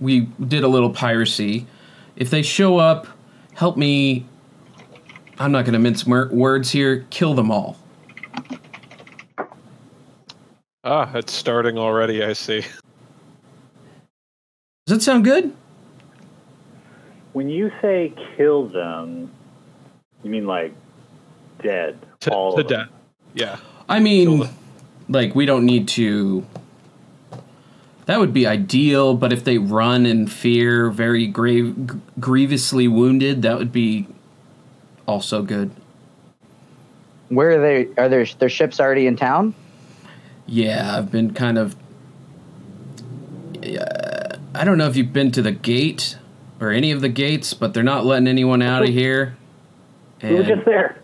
we did a little piracy, if they show up, help me. I'm not going to mince words here. Kill them all. Ah, it's starting already, I see. Does that sound good? When you say kill them, you mean like dead? All to death. Yeah. I mean, like, we don't need to... That would be ideal, but if they run in fear, very grievously wounded, that would be... also good. Where are they? Are their ships already in town? Yeah, I've been kind of... I don't know if you've been to the gate or any of the gates, but they're not letting anyone out of here. We were just there.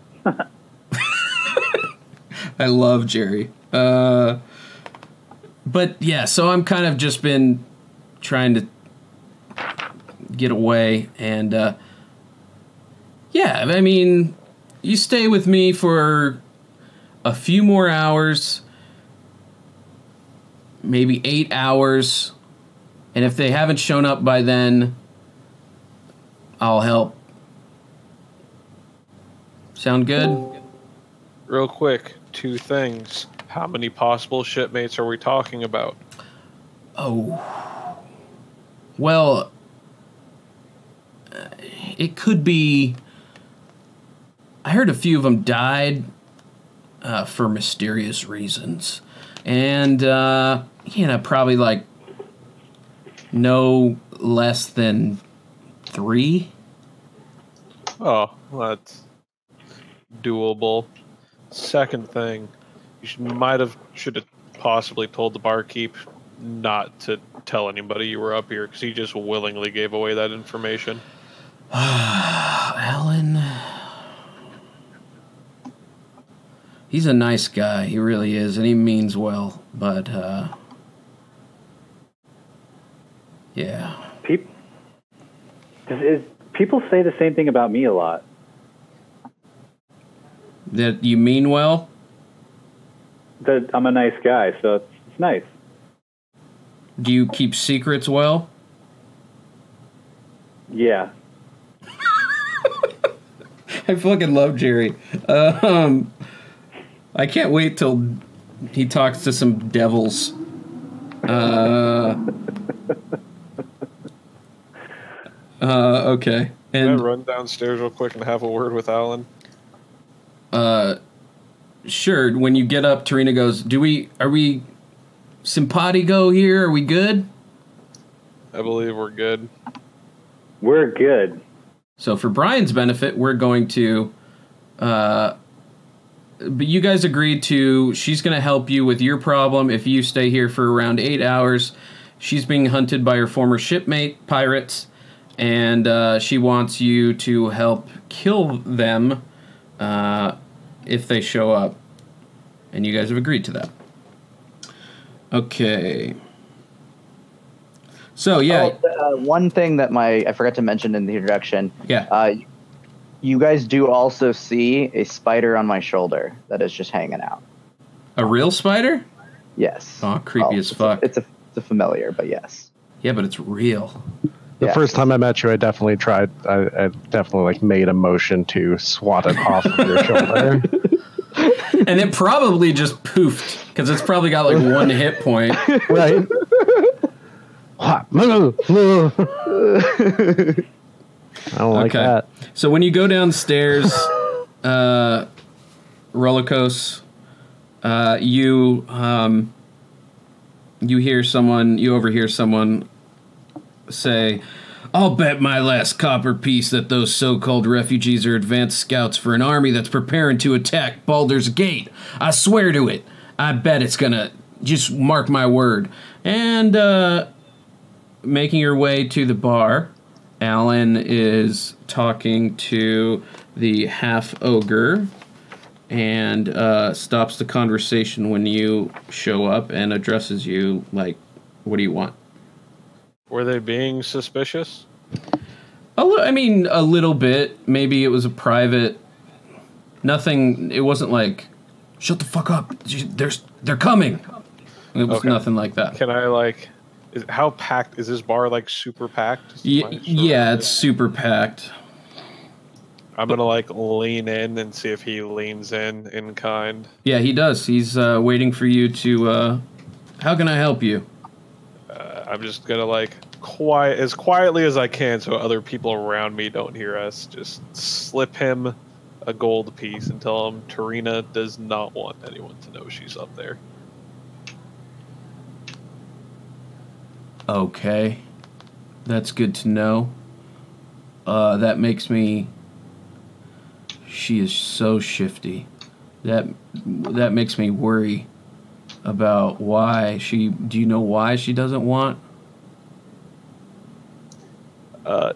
I love Jerry. But yeah, so I'm kind of just been trying to get away, and yeah, I mean, you stay with me for a few more hours, maybe 8 hours, and if they haven't shown up by then, I'll help. Sound good? Real quick, two things. How many possible shipmates are we talking about? Oh. Well, it could be... I heard a few of them died for mysterious reasons. And, you know, probably like no less than 3. Oh, well, that's doable. Second thing, you should have possibly told the barkeep not to tell anybody you were up here, because he just willingly gave away that information. Alan... He's a nice guy, he really is, and he means well, but, yeah. People say the same thing about me a lot. That you mean well? That I'm a nice guy, so it's nice. Do you keep secrets well? Yeah. I fucking love Jerry. I can't wait till he talks to some devils. Okay. And can I run downstairs real quick and have a word with Alan? Sure. When you get up, Tarina goes, are we simpatico here? Are we good? I believe we're good. We're good. So for Brian's benefit, we're going to, but you guys agreed to, she's going to help you with your problem if you stay here for around 8 hours. She's being hunted by her former shipmate, pirates, and she wants you to help kill them if they show up. And you guys have agreed to that. Okay. So, yeah. Oh, one thing that I forgot to mention in the introduction. Yeah. You guys do also see a spider on my shoulder that is just hanging out. A real spider? Yes. Oh, creepy as fuck. It's a familiar, but yes. Yeah, but it's real. The first time I met you, I definitely tried. I definitely like made a motion to swat it off of your shoulder. And it probably just poofed, because it's probably got like 1 hit point. Right. I don't like that. So when you go downstairs, Rolakos, you overhear someone say, "I'll bet my last copper piece that those so-called refugees are advanced scouts for an army that's preparing to attack Baldur's Gate. I swear to it. I bet it's gonna, just mark my word." And making her way to the bar, Alan is talking to the half-ogre and stops the conversation when you show up and addresses you like, "What do you want?" Were they being suspicious? I mean, a little bit. Maybe it was a private... Nothing... It wasn't like, "Shut the fuck up! They're coming!" It was nothing like that. Can I, like... how packed... Is this bar, like, super packed? Yeah, it's super packed. I'm going to, like, lean in and see if he leans in kind. Yeah, he does. He's waiting for you to... "How can I help you?" I'm just going to, like, as quietly as I can so other people around me don't hear us, just slip him a gold piece and tell him Tarina does not want anyone to know she's up there. "Okay. That's good to know. That makes me... She is so shifty. That makes me worry about why she... Do you know why she doesn't want?"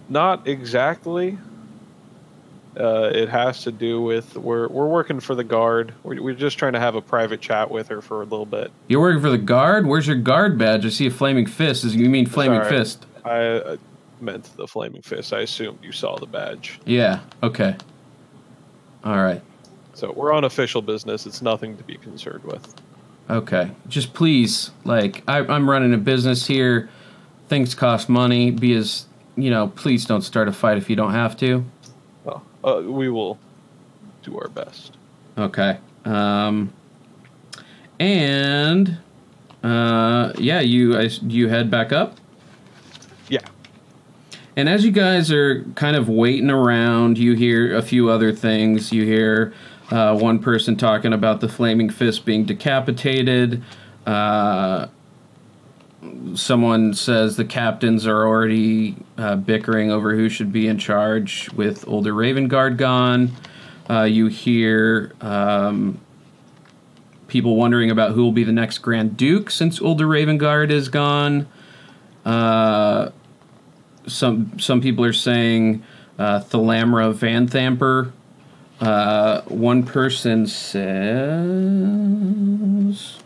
Not exactly. It has to do with... We're working for the guard. We're just trying to have a private chat with her for a little bit. "You're working for the guard? Where's your guard badge? I see a flaming fist." You mean Flaming Fist? I meant the Flaming Fist. I assumed you saw the badge. Yeah, okay. All right. So we're on official business. It's nothing to be concerned with. "Okay. Just please, like, I'm running a business here. Things cost money. Please don't start a fight if you don't have to." "Well, we will do our best." Okay. You head back up? Yeah. And as you guys are kind of waiting around, you hear a few other things. You hear... one person talking about the Flaming Fist being decapitated. Someone says the captains are already bickering over who should be in charge with Ulder Ravengard gone. You hear people wondering about who will be the next Grand Duke since Ulder Ravengard is gone. Some people are saying Thalamra Vanthampur. One person says,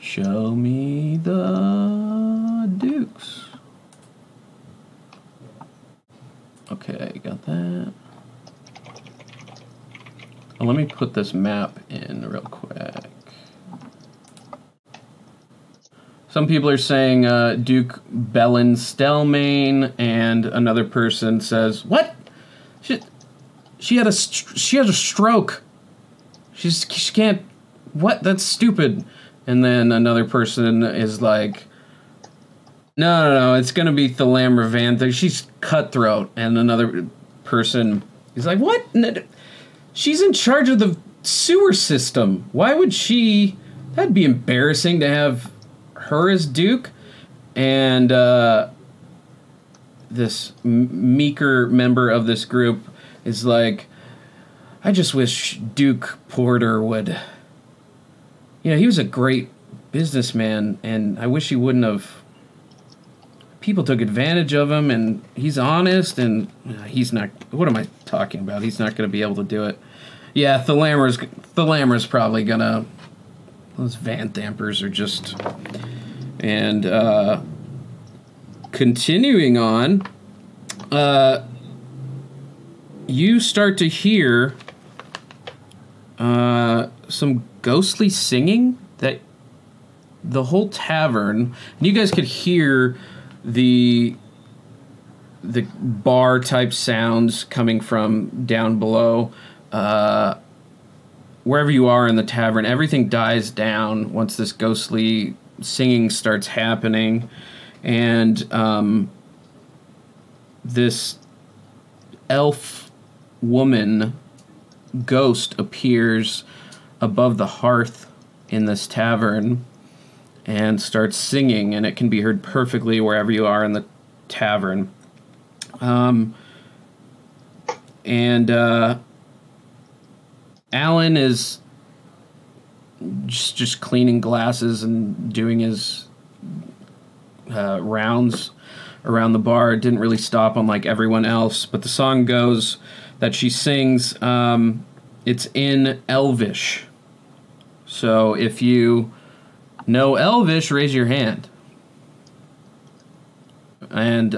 "Show me the dukes." Okay, got that. Well, let me put this map in real quick. Some people are saying Duke Belynne Stelmane, and another person says, "What? She had a stroke. She can't. What? That's stupid." And then another person is like, No, it's gonna be Thalamra Vanthampur. She's cutthroat." And another person is like, "What? She's in charge of the sewer system. Why would she? That'd be embarrassing to have her as Duke." And this meeker member of this group is like, "I just wish Duke Portyr would... he was a great businessman, and I wish he wouldn't have... People took advantage of him, and he's honest, and he's not... What am I talking about? He's not going to be able to do it. Yeah, Thalamra's probably going to... Those Vanthampurs are just..." And continuing on, you start to hear some ghostly singing that the whole tavern, and you guys could hear the bar type sounds coming from down below. Wherever you are in the tavern, everything dies down once this ghostly singing starts happening, and this elf woman ghost appears above the hearth in this tavern and starts singing, and it can be heard perfectly wherever you are in the tavern. Alan is just cleaning glasses and doing his rounds around the bar. It didn't really stop on like everyone else, but the song goes that she sings. It's in Elvish. So if you know Elvish, raise your hand. And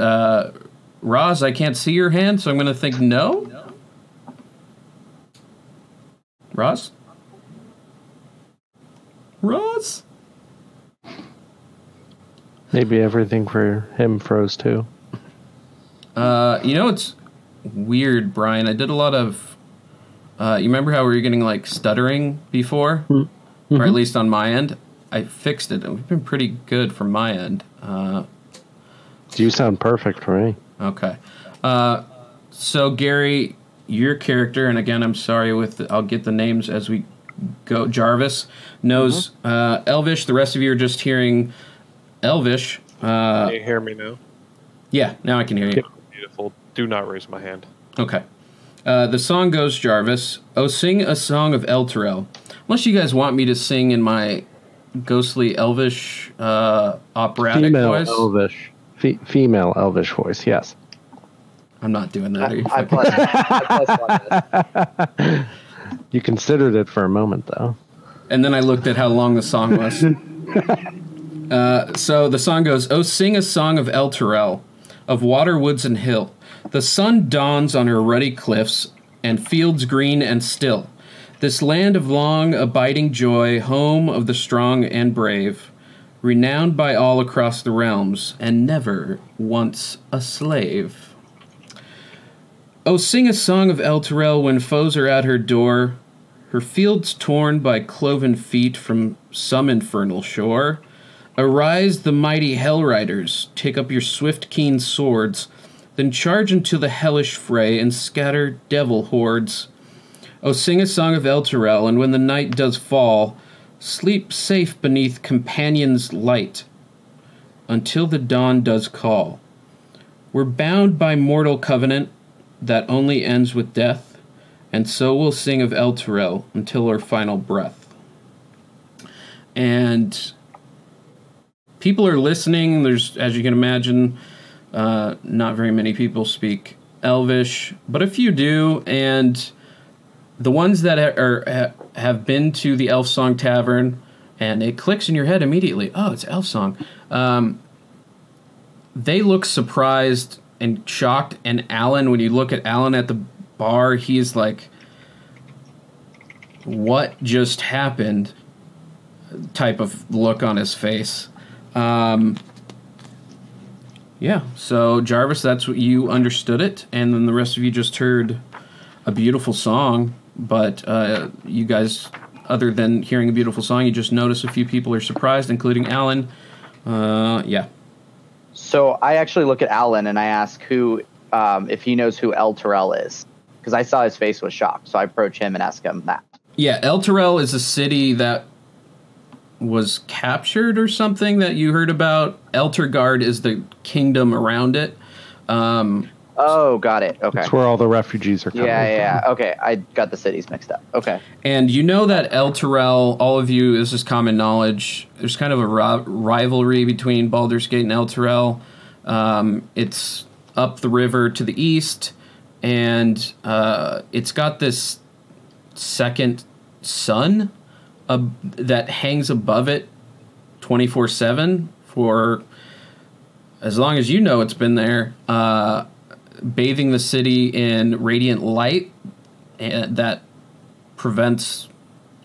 Roz, I can't see your hand, so I'm going to think no. Roz? Roz? Maybe everything for him froze too. You know, it's weird, Brian. I did a lot of... you remember how we were getting, like, stuttering before? Mm-hmm. Or at least on my end? I fixed it. We've been pretty good from my end. You sound perfect for me. Okay. So, Gary, your character, and again, I'm sorry, I'll get the names as we go. Jarvis knows Elvish. The rest of you are just hearing... Elvish. Can you hear me now? Yeah, now I can hear you. Beautiful. Do not raise my hand. Okay. The song goes, Jarvis, "Oh, sing a song of Elturel." Unless you guys want me to sing in my ghostly Elvish operatic voice. Elvish. Female Elvish voice, yes. I'm not doing that. I plus You considered it for a moment, though. And then I looked at how long the song was. So the song goes, "Oh, sing a song of Elturel, of water, woods, and hill. The sun dawns on her ruddy cliffs and fields green and still. This land of long abiding joy, home of the strong and brave, renowned by all across the realms, and never once a slave. Oh, sing a song of Elturel when foes are at her door, her fields torn by cloven feet from some infernal shore. Arise, the mighty Hellriders, take up your swift, keen swords, then charge into the hellish fray and scatter devil hordes. Oh, sing a song of Elturel, and when the night does fall, sleep safe beneath companion's light, until the dawn does call. We're bound by mortal covenant that only ends with death, and so we'll sing of Elturel until our final breath." And... people are listening. There's, as you can imagine, not very many people speak Elvish, but a few do. And the ones that have been to the Elfsong Tavern, and it clicks in your head immediately, oh, it's Elfsong. They look surprised and shocked. And Alan, when you look at Alan at the bar, he's like, "What just happened?" type of look on his face. Yeah, so Jarvis, that's what you understood it, and then the rest of you just heard a beautiful song, but you guys, other than hearing a beautiful song, you just notice a few people are surprised, including Alan. Yeah. So I actually look at Alan and I ask who, if he knows who Elturel is, because I saw his face was shocked, so I approach him and ask him that. Yeah, Elturel is a city that was captured or something that you heard about. Elturgard is the kingdom around it. Oh, got it. Okay. That's where all the refugees are coming from. Okay, I got the cities mixed up. Okay. And you know that Elturel, all of you, this is common knowledge, there's kind of a rivalry between Baldur's Gate and Elturel. It's up the river to the east, and it's got this second sun that hangs above it 24/7 for as long as you know it's been there, bathing the city in radiant light, and that prevents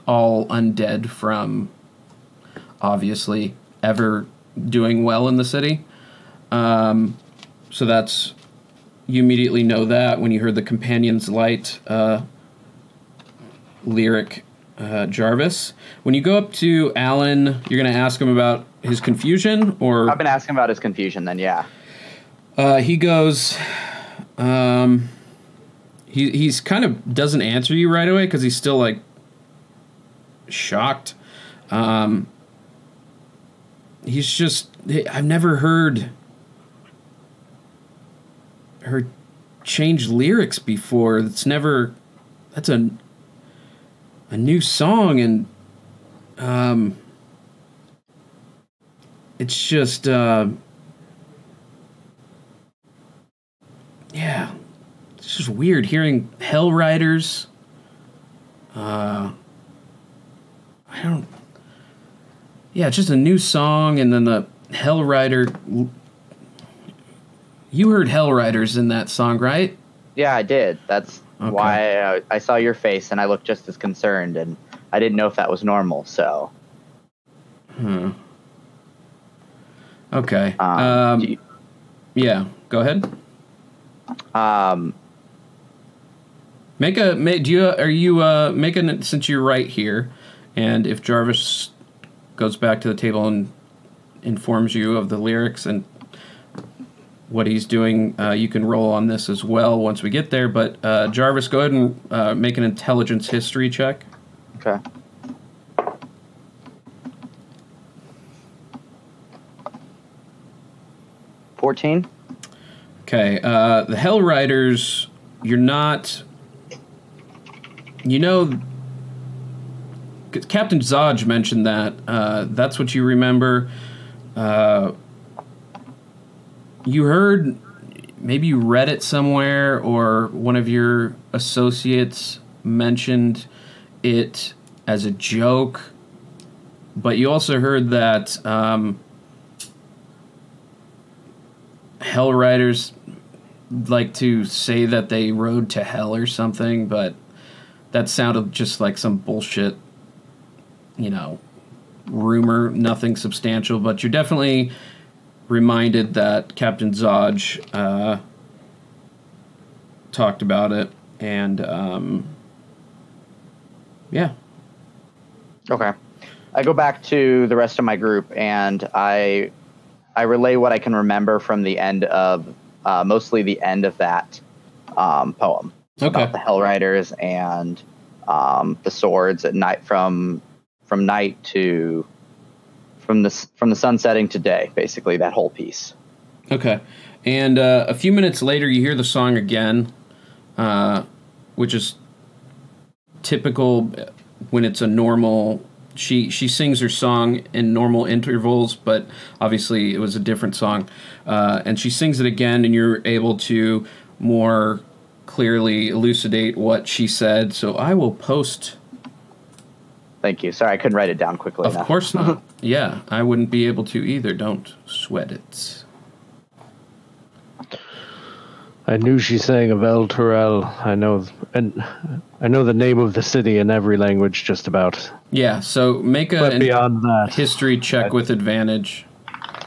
all undead from obviously ever doing well in the city. So that's, you immediately know that when you heard the companion's light lyric. Jarvis, when you go up to Alan, you're going to ask him about his confusion, or... I've been asking about his confusion then, yeah. He goes, He's kind of doesn't answer you right away because he's still like shocked. He's just, I've never heard her change lyrics before. That's never, that's a new song, and it's just yeah, it's just weird hearing Hellriders. I don't, yeah, it's just a new song, and then the Hellrider. You heard Hellriders in that song, right? Yeah, I did. That's okay. Why I saw your face, and I looked just as concerned, and I didn't know if that was normal, so. Hmm. Okay. Yeah, go ahead. Make a, do you, are you, making, since you're right here, and if Jarvis goes back to the table and informs you of the lyrics and what he's doing, you can roll on this as well once we get there. But Jarvis, go ahead and make an intelligence history check. Okay. $14. Okay. The Hellriders, you're not... You know... Captain Zodge mentioned that. That's what you remember. You heard, maybe you read it somewhere, or one of your associates mentioned it as a joke. But you also heard that Hellriders like to say that they rode to hell or something, but that sounded just like some bullshit, you know, rumor, nothing substantial. But you're definitely reminded that Captain Zodge talked about it, and yeah. Okay. I go back to the rest of my group, and I relay what I can remember from the end of mostly the end of that poem. Okay. About the Hellriders and the swords at night, from night to from the sun setting to day, basically that whole piece. Okay. And a few minutes later you hear the song again, which is typical when it's a normal, she sings her song in normal intervals, but obviously it was a different song. And she sings it again, and you're able to more clearly elucidate what she said. So I will post. Thank you. Sorry, I couldn't write it down quickly enough. Of course not. Yeah, I wouldn't be able to either. Don't sweat it. I knew she sang of Elturgard. I know, and I know the name of the city in every language, just about. Yeah. So make a history check with advantage.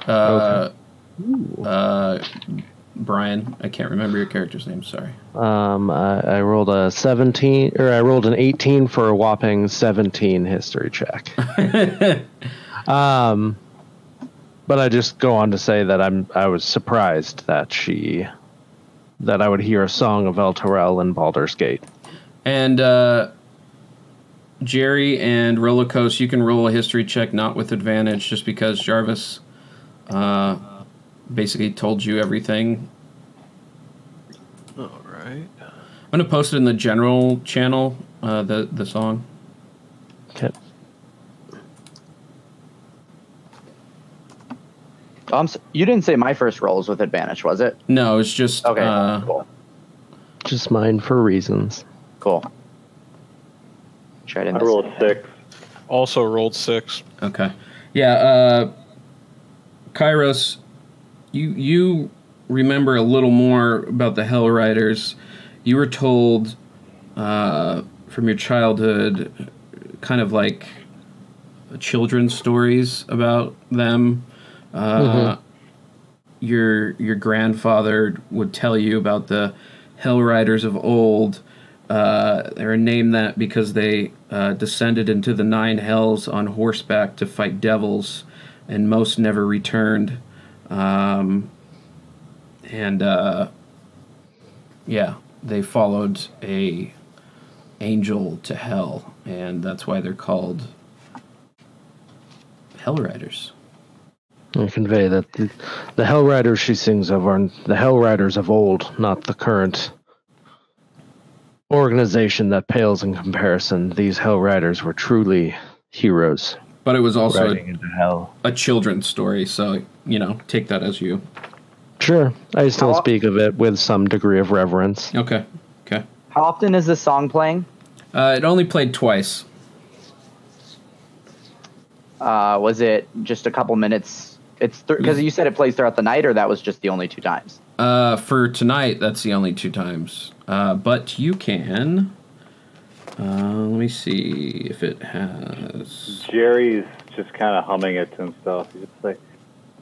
Okay. Brian, I can't remember your character's name. Sorry. I rolled a 17, or I rolled an 18 for a whopping 17 history check. But I just go on to say that I was surprised that I would hear a song of Elturgard in Baldur's Gate. And Jerry and Rolakos, you can roll a history check, not with advantage, just because Jarvis. Basically told you everything. All right. I'm going to post it in the general channel, the song. Okay. You didn't say my first roll was with advantage, was it? No, it's just... Okay, cool. Just mine for reasons. Cool. I rolled 6. Also rolled 6. Okay. Yeah, Kairos... You remember a little more about the Hellriders. You were told from your childhood, kind of like children's stories about them. Your grandfather would tell you about the Hellriders of old. They're named that because they descended into the 9 hells on horseback to fight devils, and most never returned. Yeah, they followed a angel to hell, and that's why they're called Hellriders. I convey that the Hellriders she sings of are the Hellriders of old, not the current organization that pales in comparison. These Hellriders were truly heroes. But it was also a children's story, so, you know, take that as you... Sure. I still speak of it with some degree of reverence. Okay. Okay. How often is this song playing? It only played twice. Was it just a couple minutes? It's because you said it plays throughout the night, or that was just the only two times? For tonight, that's the only two times. But you can... let me see if it has... Jerry's just kind of humming it to himself. He's just like...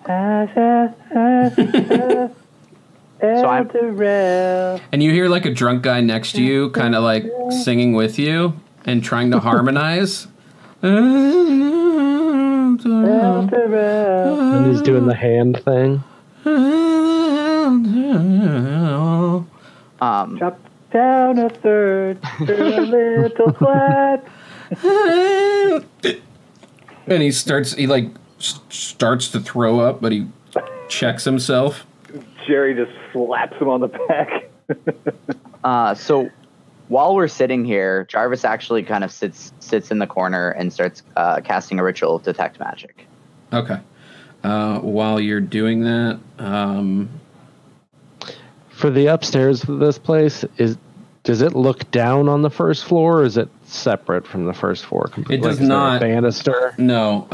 And you hear like a drunk guy next to you kind of like singing with you and trying to harmonize. And he's doing the hand thing. Chop down a third to a little flat. And he starts, he like starts to throw up, but he checks himself. Jerry just slaps him on the back. So while we're sitting here, Jarvis actually kind of sits in the corner and starts casting a ritual of detect magic. Okay. While you're doing that, for the upstairs of this place, does it look down on the first floor, or is it separate from the first floor? It does not. Banister? No.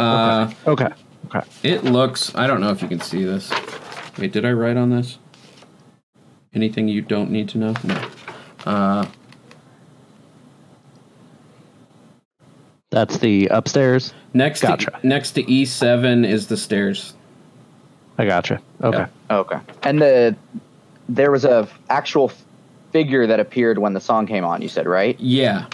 Okay. It looks... I don't know if you can see this. Wait, did I write on this? Anything you don't need to know? No. That's the upstairs? Next to E7 is the stairs. I gotcha. Okay. Yeah. Okay. And there was an actual figure that appeared when the song came on, you said, right? Yeah.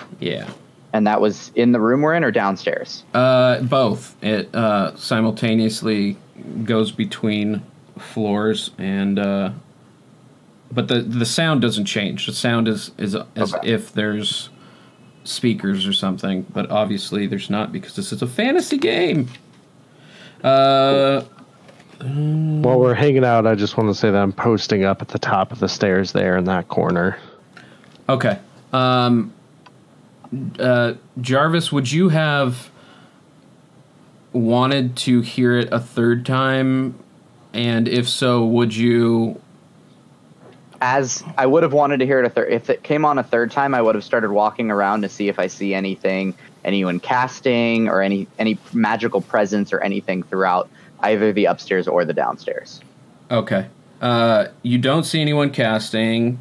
And that was in the room we're in or downstairs? Both. It simultaneously goes between floors and... but the sound doesn't change. The sound is as if there's speakers or something, but obviously there's not because this is a fantasy game. While we're hanging out, I just want to say that I'm posting up at the top of the stairs there in that corner. Okay. Jarvis, would you have wanted to hear it a third time? And if so, would you... As I would have wanted to hear it a third... If it came on a third time, I would have started walking around to see if I see anything, anyone casting, or any magical presence or anything throughout... Either the upstairs or the downstairs. Okay. You don't see anyone casting.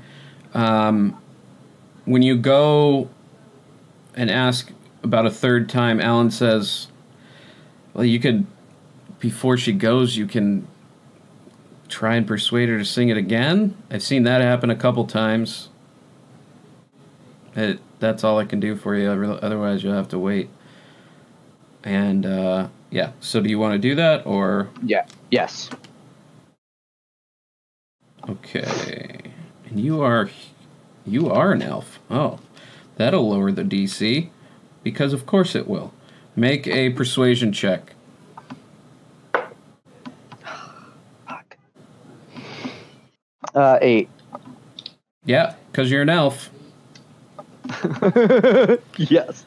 When you go and ask about a third time, Alan says, well, you could, before she goes, you can try and persuade her to sing it again. I've seen that happen a couple times. That's all I can do for you. Otherwise, you'll have to wait. And, yeah, so do you want to do that, or...? Yeah, yes. Okay. And you are an elf. Oh, that'll lower the DC, because of course it will. Make a persuasion check. Fuck. 8. Yeah, because you're an elf. Yes.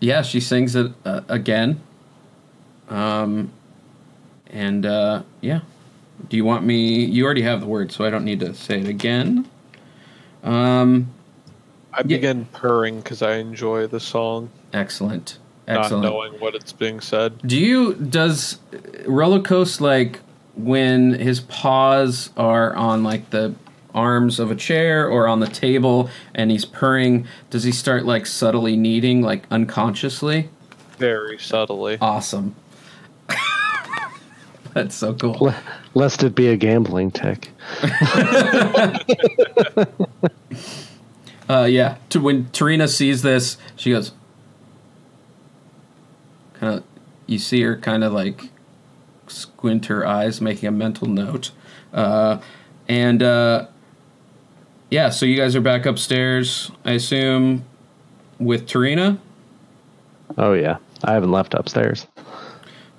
Yeah, she sings it again. Yeah. Do you want me... You already have the word, so I don't need to say it again. I began purring because I enjoy the song. Excellent. Not knowing what it's being said. Does Rolakos, like, when his paws are on, like, the... arms of a chair or on the table and he's purring, does he start like subtly kneading, like unconsciously? Very subtly. Awesome. That's so cool. Lest it be a gambling tick. Yeah. When Tarina sees this, she goes kind of, you see her kind of like squint her eyes, making a mental note Yeah, so you guys are back upstairs, I assume, with Tarina? Oh, yeah. I haven't left upstairs.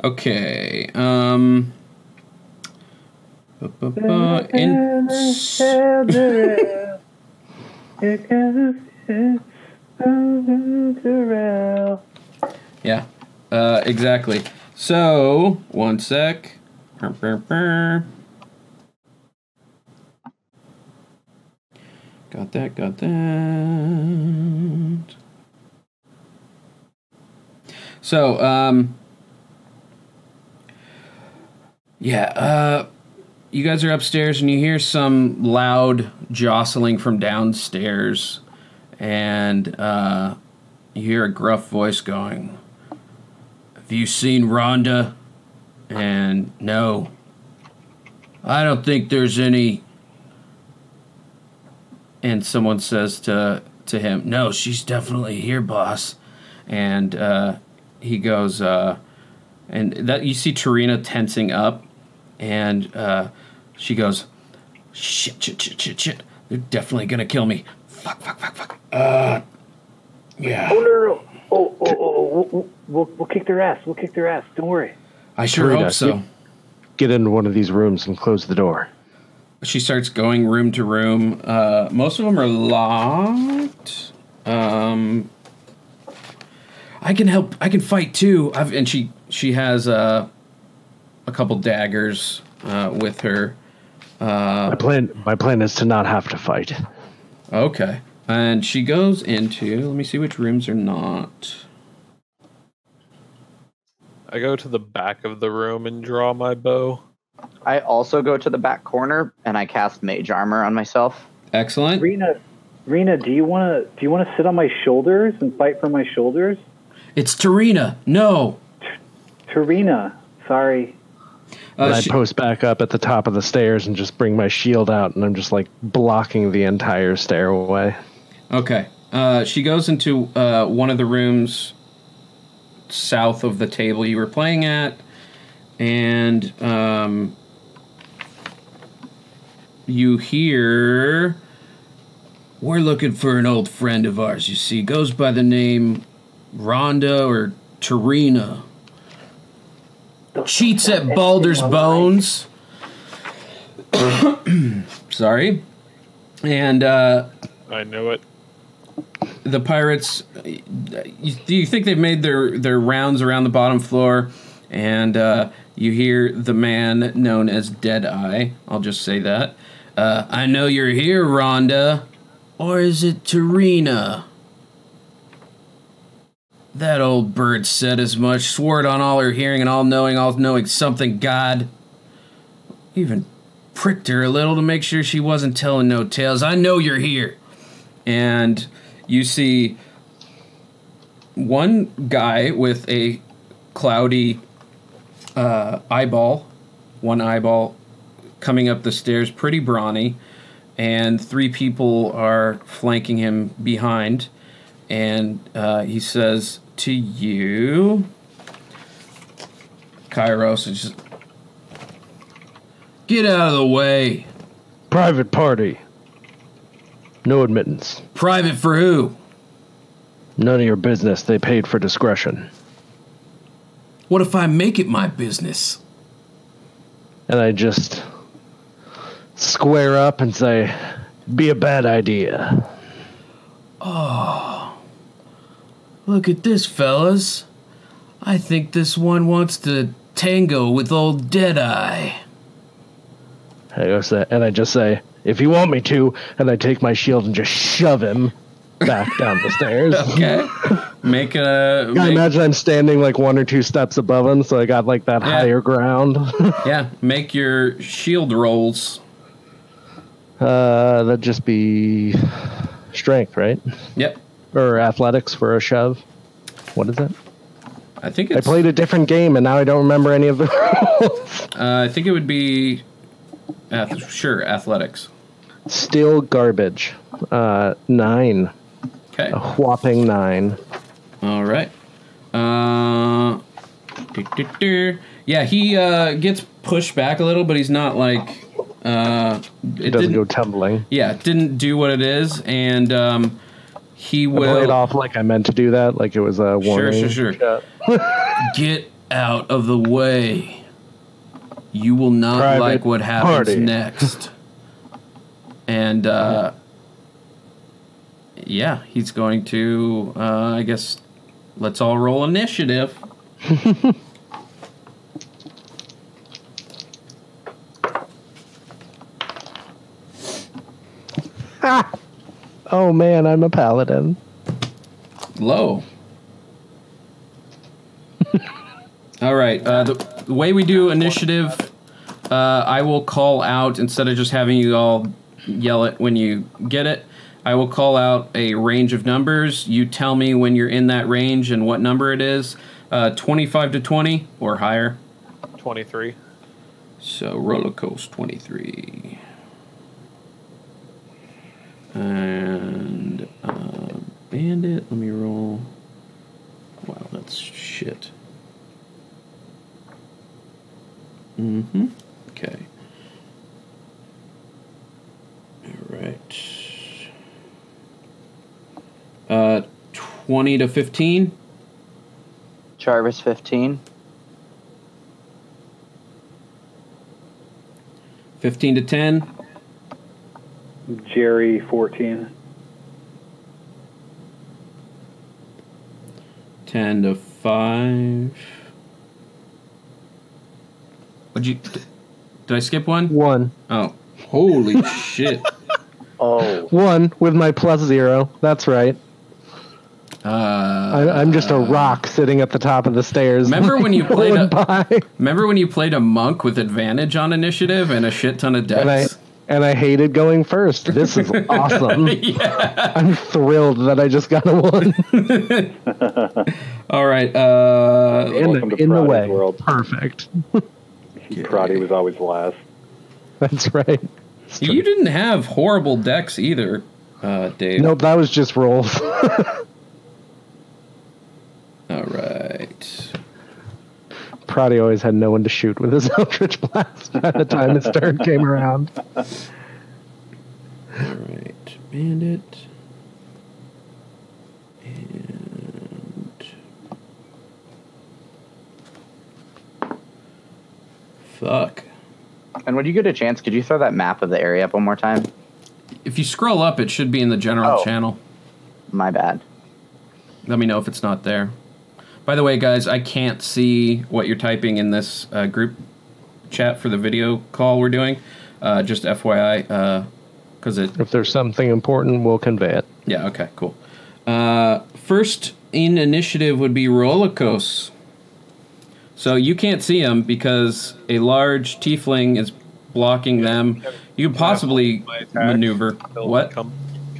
Okay. Yeah, exactly. So, one sec. Got that. So, you guys are upstairs and you hear some loud jostling from downstairs, and you hear a gruff voice going, "Have you seen Rhonda?" And "No, I don't think there's any." And someone says to him, "No, she's definitely here, boss." And he goes, and that you see Tarina tensing up, and she goes, "Shit! They're definitely gonna kill me. Fuck! Yeah." Oh no! Oh! We'll kick their ass. We'll kick their ass. Don't worry. I sure hope so. Get into one of these rooms and close the door. She starts going room to room. Most of them are locked. I can help. I can fight too. And she has a couple daggers with her. My plan is to not have to fight. Okay. And she goes into. Let me see which rooms are not. I go to the back of the room and draw my bow. I also go to the back corner and I cast mage armor on myself. Excellent. Rena, do you want to sit on my shoulders and fight from my shoulders? It's Tarina. No. Tarina. Sorry. And I post back up at the top of the stairs and just bring my shield out, and I'm just like blocking the entire stairway. Okay. She goes into one of the rooms south of the table you were playing at. And you hear, "We're looking for an old friend of ours, you see. Goes by the name Rhonda or Tarina. Cheats at Baldur's Bones." Sorry. And I knew it. The pirates, you think they've made their rounds around the bottom floor, and you hear the man known as Deadeye. I'll just say that. "I know you're here, Rhonda. Or is it Tarina? That old bird said as much. Swore it on all her hearing and all knowing something God. Even pricked her a little to make sure she wasn't telling no tales. I know you're here." And you see one guy with a cloudy one eyeball coming up the stairs, pretty brawny, and three people are flanking him behind, and he says to you, Kairos, just, "Get out of the way. Private party. No admittance." "Private for who?" "None of your business. They paid for discretion." "What if I make it my business?" And I just square up and say, "Be a bad idea." "Oh, look at this, fellas. I think this one wants to tango with old Deadeye." And I just say, "If you want me to," and I take my shield and just shove him back down the stairs. Okay. I imagine I'm standing like one or two steps above him, so I got like that higher ground. Yeah, make your shield rolls. That'd just be strength, right? Yep. Or athletics for a shove. What is that? I think it's... I played a different game and now I don't remember any of the rules. I think it would be... athletics. Still garbage. 9. Okay. A whopping 9. All right. Yeah, he gets pushed back a little, but he's not like It doesn't go tumbling. Yeah, it didn't do what it is, and he will... I played off like I meant to do that, like it was a warning. Sure. Get out of the way. You will not Private like what happens party. Next. And, yeah, he's going to, I guess, let's all roll initiative. Oh, man, I'm a paladin. Low. All right. The way we do initiative, I will call out, instead of just having you all yell it when you get it, I will call out a range of numbers. You tell me when you're in that range and what number it is. 25 to 20 or higher. 23. So Rolakos 23. And bandit, let me roll. Wow, that's shit. Mm-hmm. Okay. All right. 20 to 15. Jarvis 15. 15 to 10. Jerry 14. 10 to 5. Did I skip one? One. Oh, holy shit! Oh, one with my plus 0. That's right. I'm just a rock sitting at the top of the stairs. Remember when you played? Remember when you played a monk with advantage on initiative and a shit ton of dex? And I hated going first. This is awesome. Yeah. I'm thrilled that I just got a 1. All right. In the way. World. Perfect. Karate was always last. That's right. You didn't have horrible decks either, Dave. Nope, that was just rolls. All right. Prati always had no one to shoot with his Eldritch Blast by the time his turn came around. All right. Bandit. And... 5. And when you get a chance, could you throw that map of the area up one more time? If you scroll up, it should be in the general channel. My bad. Let me know if it's not there. By the way, guys, I can't see what you're typing in this group chat for the video call we're doing. Just FYI, because if there's something important, we'll convey it. Yeah, okay, cool. First in initiative would be Rolakos. So you can't see them because a large tiefling is blocking them. You could possibly maneuver. What? Can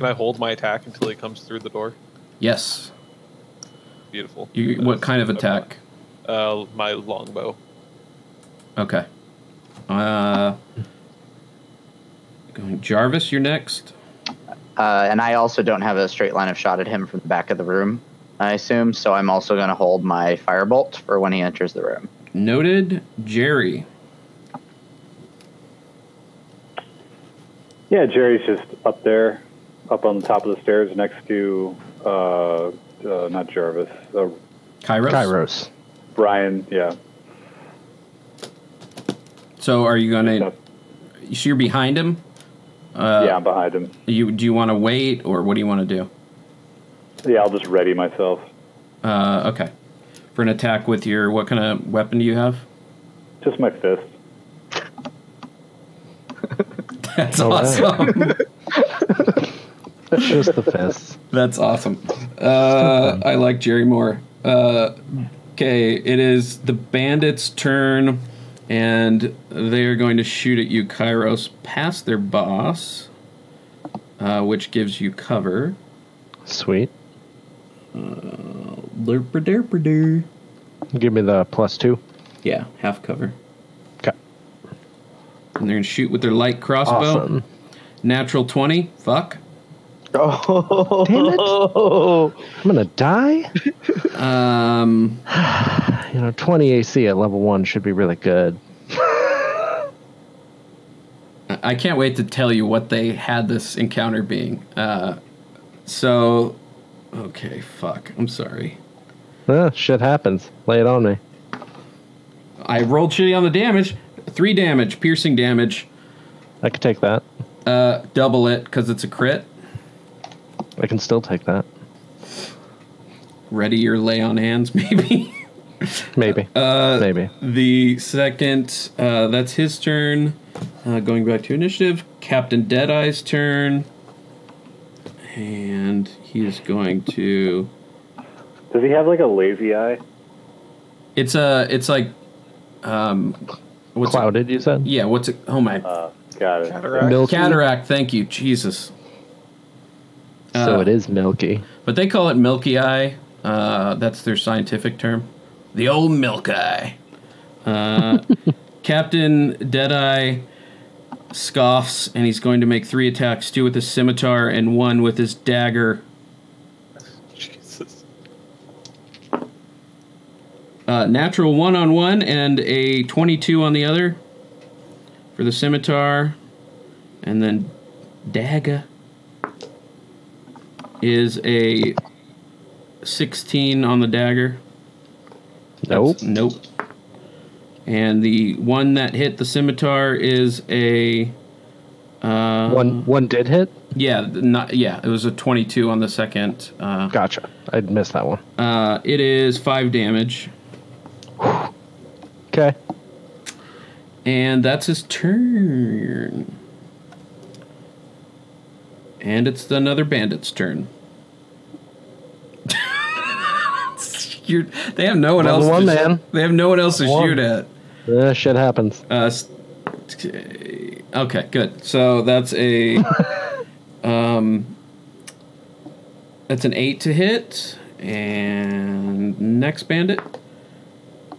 I hold my attack until he comes through the door? Yes. Beautiful. What kind of attack? My longbow. Okay. Jarvis, you're next. And I also don't have a straight line of shot at him from the back of the room, I assume, so I'm also going to hold my firebolt for when he enters the room. Noted. Jerry. Yeah, Jerry's just up there, up on the top of the stairs next to, not Jarvis. Kairos. Brian, yeah. So are you going to... So you're behind him? Yeah, I'm behind him. Do you want to wait, or what do you want to do? Yeah, I'll just ready myself. Okay. For an attack with your... What kind of weapon do you have? Just my fist. That's awesome. Just the fist. That's awesome. I like Jerry more. Okay, it is the bandit's turn, and they are going to shoot at you, Kairos, past their boss, which gives you cover. Sweet. Give me the +2. Yeah, half cover. Okay. And they're gonna shoot with their light crossbow. Awesome. Natural 20. Fuck. Oh. Damn it! I'm gonna die. 20 AC at level 1 should be really good. I can't wait to tell you what they had this encounter being. So, okay, fuck. I'm sorry. Shit happens. Lay it on me. I rolled shitty on the damage. 3 damage, piercing damage. I could take that. Double it, because it's a crit. I can still take that. Ready your lay on hands, maybe? Maybe. Maybe. The second, that's his turn. Going back to initiative, Captain Deadeye's turn. And he is going to... Does he have, like, a lazy eye? It's a... It's like... what's clouded, you said? Yeah, what's it... Oh, my... got it. Cataract. Cataract, thank you. Jesus. So it is milky. But they call it milky eye. That's their scientific term. The old milk eye. Captain Deadeye scoffs, and he's going to make 3 attacks, 2 with his scimitar and 1 with his dagger. Jesus. Natural 1 on one and a 22 on the other for the scimitar. And then dagger is a 16 on the dagger. Nope. Nope. And the one that hit the scimitar is a... one did hit? Yeah, it was a 22 on the second. Gotcha. I'd missed that one. It is 5 damage. Okay. And that's his turn. And it's another bandit's turn. They have no one else. One man. They have no one else to shoot at. Yeah, shit happens. Okay, good. So that's a, that's an 8 to hit, and next bandit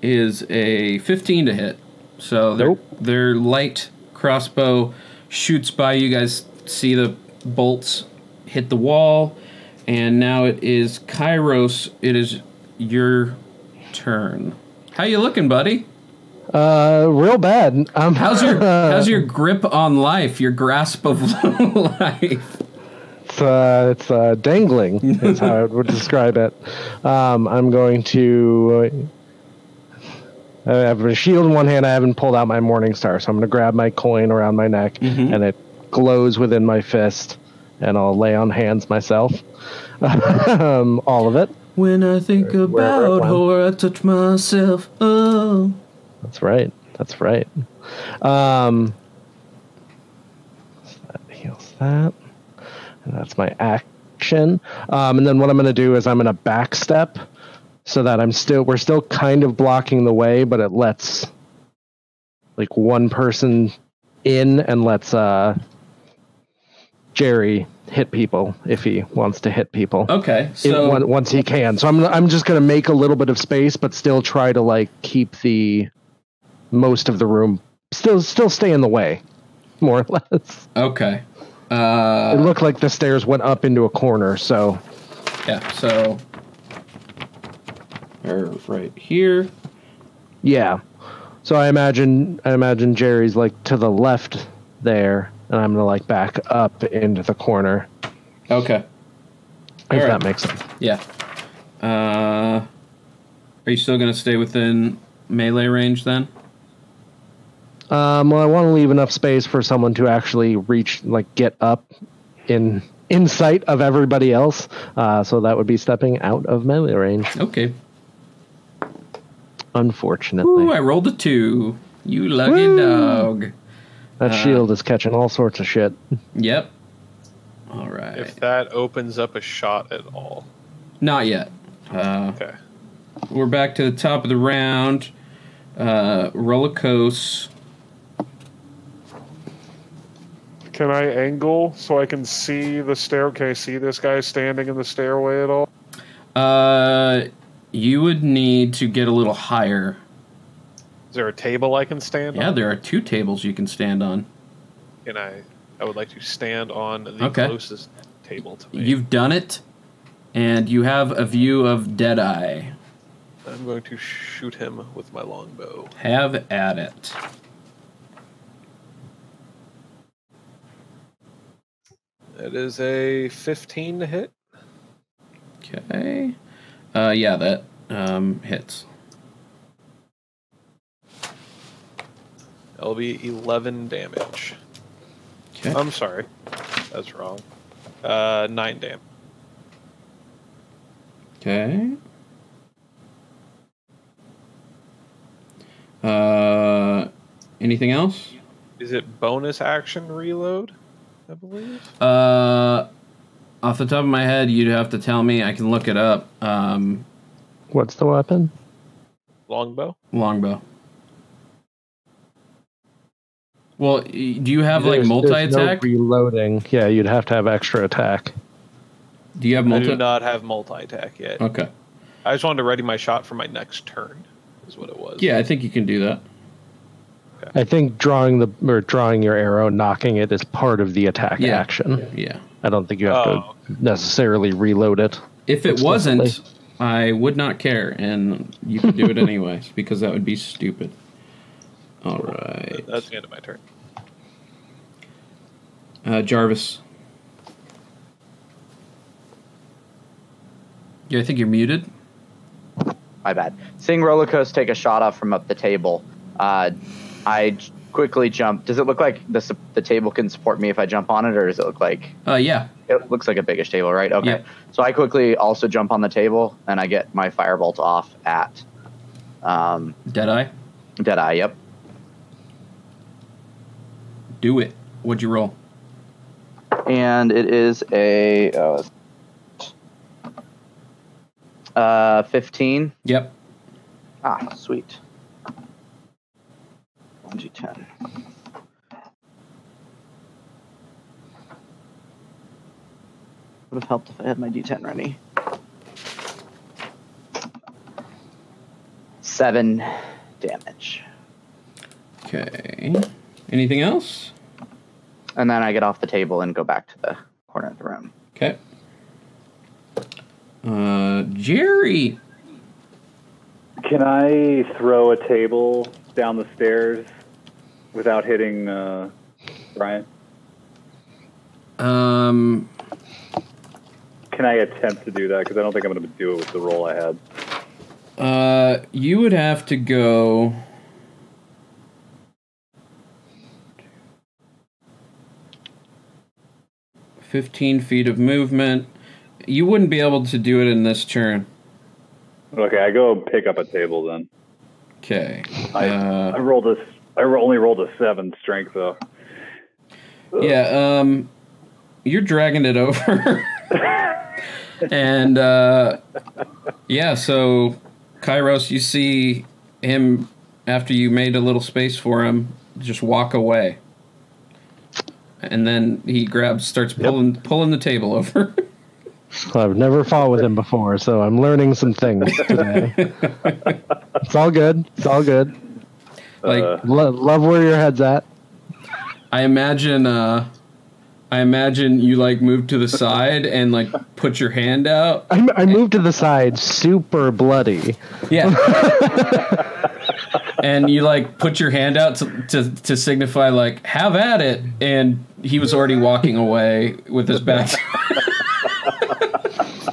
is a 15 to hit. So their light crossbow shoots by. You guys see the bolts hit the wall, and now it is Kairos. It is your turn. How you looking, buddy? Real bad. How's your grip on life? Your grasp of life? It's dangling is how I would describe it. I'm going to... I have a shield in one hand. I haven't pulled out my Morning Star, so I'm going to grab my coin around my neck, and it glows within my fist, and I'll lay on hands myself. All of it. When I think about horror, I touch myself. Oh, that's right. That's right. So that heals that, and that's my action. And then what I'm going to do is I'm going to backstep so that we're still kind of blocking the way, but it lets like one person in and lets Jerry hit people if he wants to hit people. Okay, so once he can. So I'm just gonna make a little bit of space, but still try to like keep the most of the room still stay in the way, more or less. Okay. It looked like the stairs went up into a corner, so yeah. So right here. Yeah. So I imagine Jerry's like to the left there. And I'm going to, like, back up into the corner. Okay. If that makes sense. Yeah. Are you still going to stay within melee range, then? Well, I want to leave enough space for someone to actually reach, like, get up in sight of everybody else. So that would be stepping out of melee range. Okay. Unfortunately. Ooh, I rolled a 2. You lucky dog. That shield is catching all sorts of shit. Yep. All right. If that opens up a shot at all. Not yet. Okay. We're back to the top of the round. Rolakos. Can I angle so I can see the stair? Can I see this guy standing in the stairway at all? You would need to get a little higher. Is there a table I can stand on? Yeah, there are 2 tables you can stand on. Can I would like to stand on the closest table to me. You've done it, and you have a view of Deadeye. I'm going to shoot him with my longbow. Have at it. It is a 15 to hit. Okay. Yeah, that hits. That'll be 11 damage. Okay. I'm sorry. That's wrong. 9 damage. Okay. Anything else? Is it bonus action reload, I believe? Off the top of my head, you'd have to tell me. I can look it up. What's the weapon? Longbow. Longbow. Well, do you have like multi-attack? No reloading. Yeah, you'd have to have extra attack. Do you have multi? I do not have multi-attack yet. Okay. I just wanted to ready my shot for my next turn. Is what it was. Yeah, I think you can do that. Okay. I think drawing your arrow, knocking it is part of the attack action. Yeah. I don't think you have to necessarily reload it. If it wasn't, I would not care, and you can do it anyways because that would be stupid. All right. That's the end of my turn. Jarvis. Yeah, I think you're muted. My bad. Seeing Rolakos take a shot off from up the table, I quickly jump. Does it look like the table can support me if I jump on it, or does it look like... yeah. It looks like a biggish table, right? Okay. Yeah. So I quickly also jump on the table, and I get my firebolt off at... Deadeye? Deadeye, yep. Do it. What'd you roll? And it is a 15. Yep. Ah, sweet. 1d10. Would have helped if I had my d10 ready. 7 damage. Okay. Anything else? And then I get off the table and go back to the corner of the room. Okay. Jerry, can I throw a table down the stairs without hitting Brian? Can I attempt to do that? Because I don't think I'm going to do it with the roll I had. You would have to go. ...15 feet of movement. You wouldn't be able to do it in this turn. Okay, I go pick up a table then. Okay. I only rolled a 7 strength though. Ugh. Yeah. You're dragging it over. And yeah. So Kairos, you see him after you made a little space for him, just walk away, and then he starts pulling the table over. I've never fought with him before, so I'm learning some things today. It's all good. It's all good. Like, love where your head's at. I imagine you like move to the side and like put your hand out. I moved to the side, super bloody. Yeah. And you like put your hand out to signify like have at it, and he was already walking away with his back.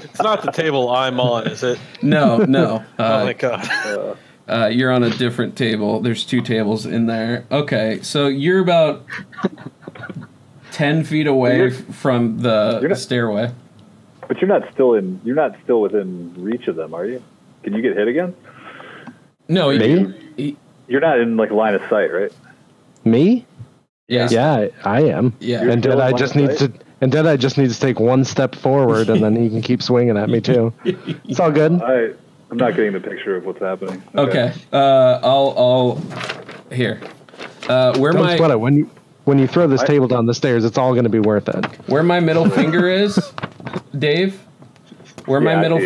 It's not the table I'm on, is it? No. Oh my god. You're on a different table. There's 2 tables in there. Okay, so you're about 10 feet away from the stairway. But you're not still within reach of them, are you? Can you get hit again? No, you're not in like line of sight, right? Me? Yeah. Yeah, I am. Yeah. And did I just need to? And then I just need to take 1 step forward, and then he can keep swinging at me, too. It's all good. I'm not getting the picture of what's happening. Okay. Here. Where Don't my... sweat it. When you throw this table down the stairs, it's all going to be worth it. Where my middle finger is, Dave, Kairos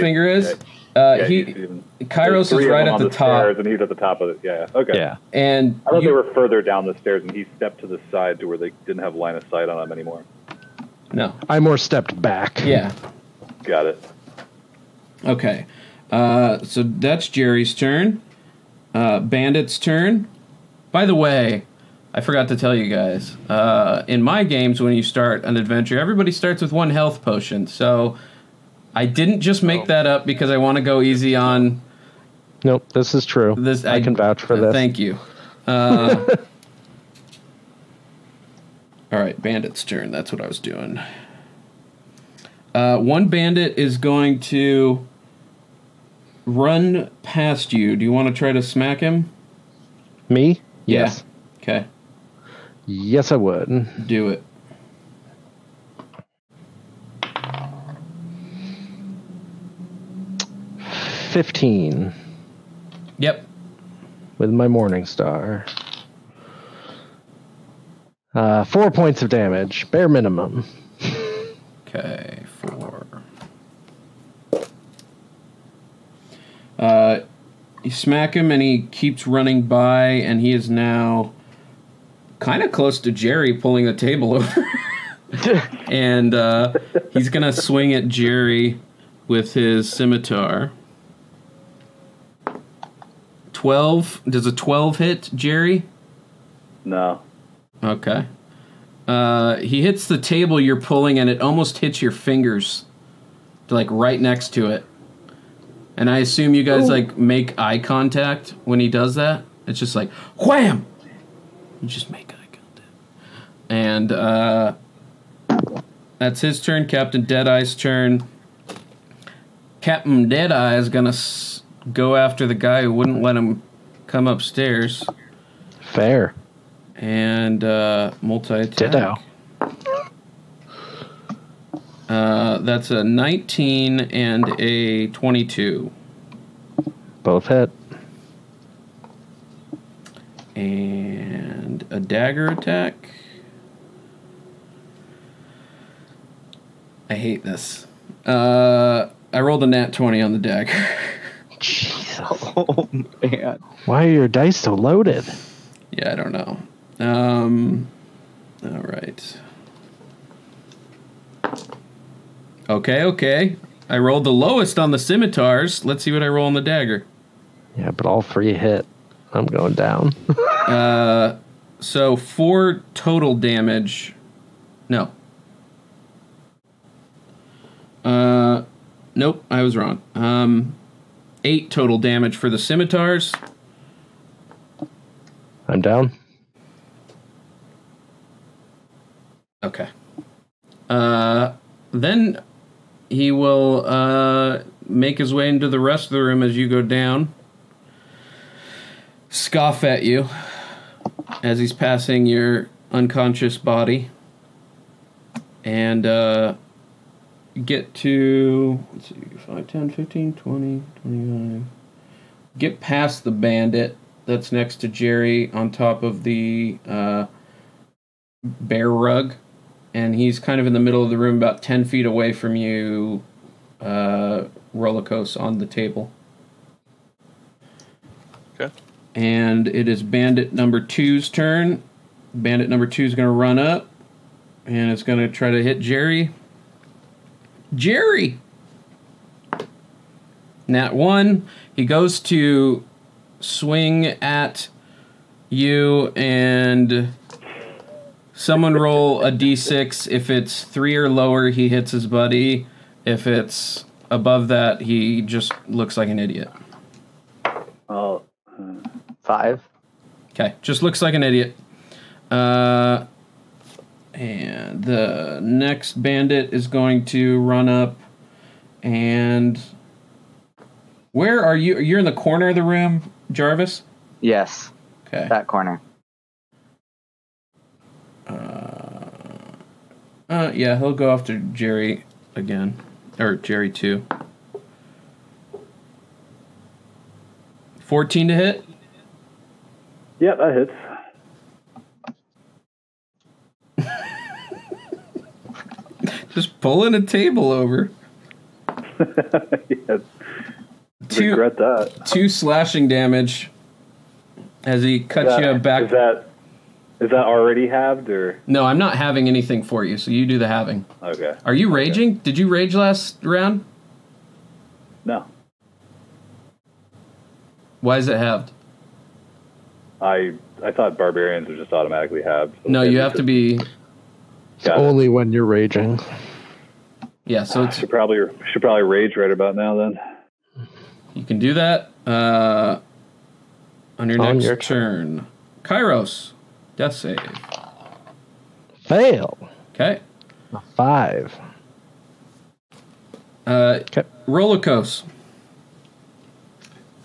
is right at the top. And he's at the top of it, yeah. Okay. Yeah. And I thought they were further down the stairs, and he stepped to the side to where they didn't have line of sight on him anymore. No. I more stepped back. Yeah. Got it. Okay. So that's Jerry's turn. Bandit's turn. By the way, I forgot to tell you guys. In my games, when you start an adventure, everybody starts with one health potion. So I didn't just make that up because I want to go easy on... Nope, this is true. This, I can vouch for this. Thank you. All right, bandit's turn. That's what I was doing. One bandit is going to run past you. Do you want to try to smack him? Me? Yes. Yeah. Okay. Yes, I would. Do it. $15. Yep. With my Morningstar. 4 points of damage, bare minimum. Okay, 4. You smack him and he keeps running by, and he is now kind of close to Jerry pulling the table over. And he's going to swing at Jerry with his scimitar. 12. Does a 12 hit, Jerry? No. Okay. He hits the table you're pulling, and it almost hits your fingers, like right next to it. And I assume you guys like make eye contact when he does that. It's just like wham. You just make eye contact. And that's his turn. Captain Deadeye's turn. Captain Deadeye is gonna go after the guy who wouldn't let him come upstairs. Fair. And multi-attack. That's a 19 and a 22. Both hit. And a dagger attack. I hate this. I rolled a nat 20 on the dagger. Jesus. Oh, man. Why are your dice so loaded? Yeah, I don't know. All right. Okay, okay. I rolled the lowest on the scimitars. Let's see what I roll on the dagger. Yeah, but all three hit. I'm going down. So 4 total damage. No. Nope, I was wrong. 8 total damage for the scimitars. I'm down. Okay. Then he will make his way into the rest of the room as you go down. Scoff at you as he's passing your unconscious body. And get to, let's see, 5, 10, 15, 20, 25. Get past the bandit that's next to Jerry on top of the bear rug. And he's kind of in the middle of the room, about 10 feet away from you, Rolakos, on the table. Okay. And it is bandit number 2's turn. Bandit number 2 is going to run up, and it's going to try to hit Jerry. Jerry! Nat 1. He goes to swing at you, and... someone roll a d6. If it's 3 or lower, he hits his buddy. If it's above that, he just looks like an idiot. Oh, 5. Okay, just looks like an idiot. And the next bandit is going to run up and... where are you? You're in the corner of the room, Jarvis? Yes. Okay. That corner. Yeah, he'll go after Jerry again. Or Jerry 2. 14 to hit? Yep, that hits. Just pulling a table over. Yes. Regret that. 2 slashing damage as he cuts you back. Is that already halved, or? No, I'm not having anything for you, so you do the halving. Okay. Are you raging? Okay. Did you rage last round? No. Why is it halved? I thought barbarians would just automatically have. No, you have to be. Only when you're raging. Yeah, so it's should probably rage right about now. Then you can do that on your next turn. Kairos, death save. Fail. Okay. A 5. Okay. Rolakos.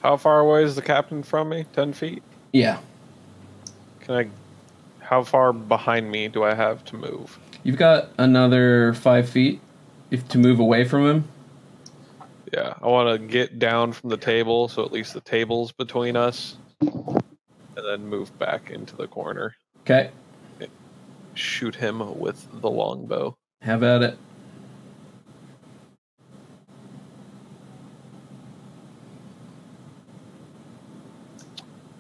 How far away is the captain from me? 10 feet. Yeah. Can I? How far behind me do I have to move? You've got another 5 feet if to move away from him. Yeah, I want to get down from the table, so at least the table's between us, and then move back into the corner. Okay. Shoot him with the longbow. Have at it.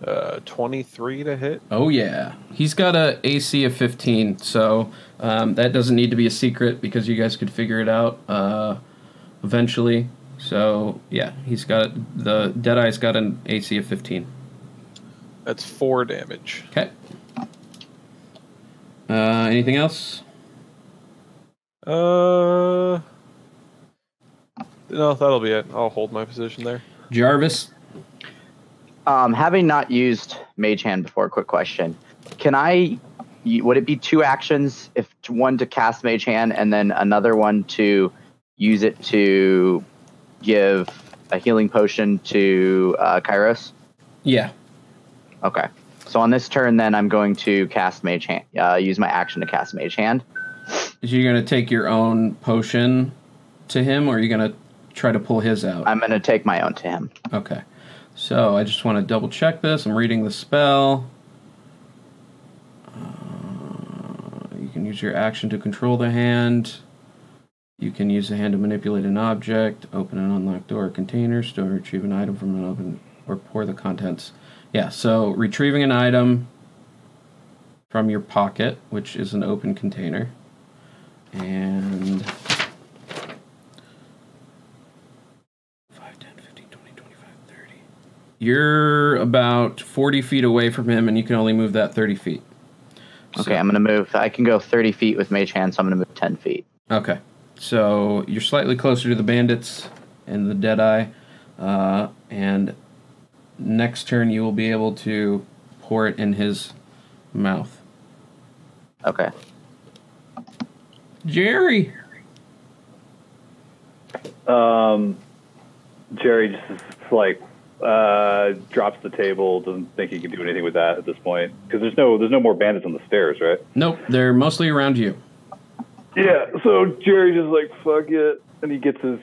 Uh, 23 to hit. Oh yeah, he's got a AC of 15, so that doesn't need to be a secret because you guys could figure it out eventually. So yeah, he's got the Deadeye's got an AC of 15. That's 4 damage. Okay. Anything else? No, that'll be it. I'll hold my position there. Jarvis? Having not used Mage Hand before, quick question. Can I... Would it be 2 actions? If one to cast Mage Hand and then another one to use it to give a healing potion to Kairos? Yeah. Okay. So on this turn, then, I'm going to cast Mage Hand. Use my action to cast Mage Hand. Is you going to take your own potion to him, or are you going to try to pull his out? I'm going to take my own to him. Okay. So I just want to double check this. I'm reading the spell. You can use your action to control the hand. You can use the hand to manipulate an object, open an unlocked door or container, store or retrieve an item from an open, or pour the contents. Yeah, so retrieving an item from your pocket, which is an open container, and 5, 10, 15, 20, 25, 30. You're about 40 feet away from him, and you can only move that 30 feet. Okay, so, I'm going to move. I can go 30 feet with Mage Hand, so I'm going to move 10 feet. Okay, so you're slightly closer to the bandits and the Deadeye, and... Next turn, you will be able to pour it in his mouth. Okay. Jerry just like drops the table. Doesn't think he can do anything with that at this point because there's no more bandits on the stairs, right? Nope, they're mostly around you. Yeah. So Jerry just like fuck it, and he gets his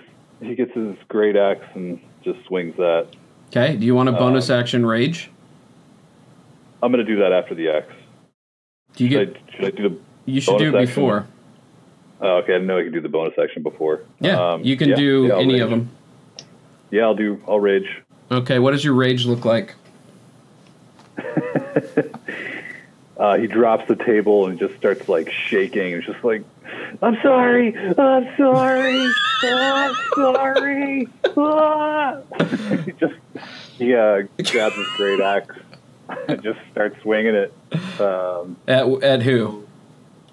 great axe and just swings that. Okay, do you want a bonus action rage? I'm going to do that after the axe. Do you should I do the You should do it action? Before. Oh, okay, I didn't know I could do the bonus action before. Yeah, you can do any rage. Of them. Yeah, I'll rage. Okay, what does your rage look like? He drops the table and just starts like shaking. It's just like, I'm sorry, I'm sorry, I'm sorry. Ah. He grabs his great axe and just starts swinging it. At who?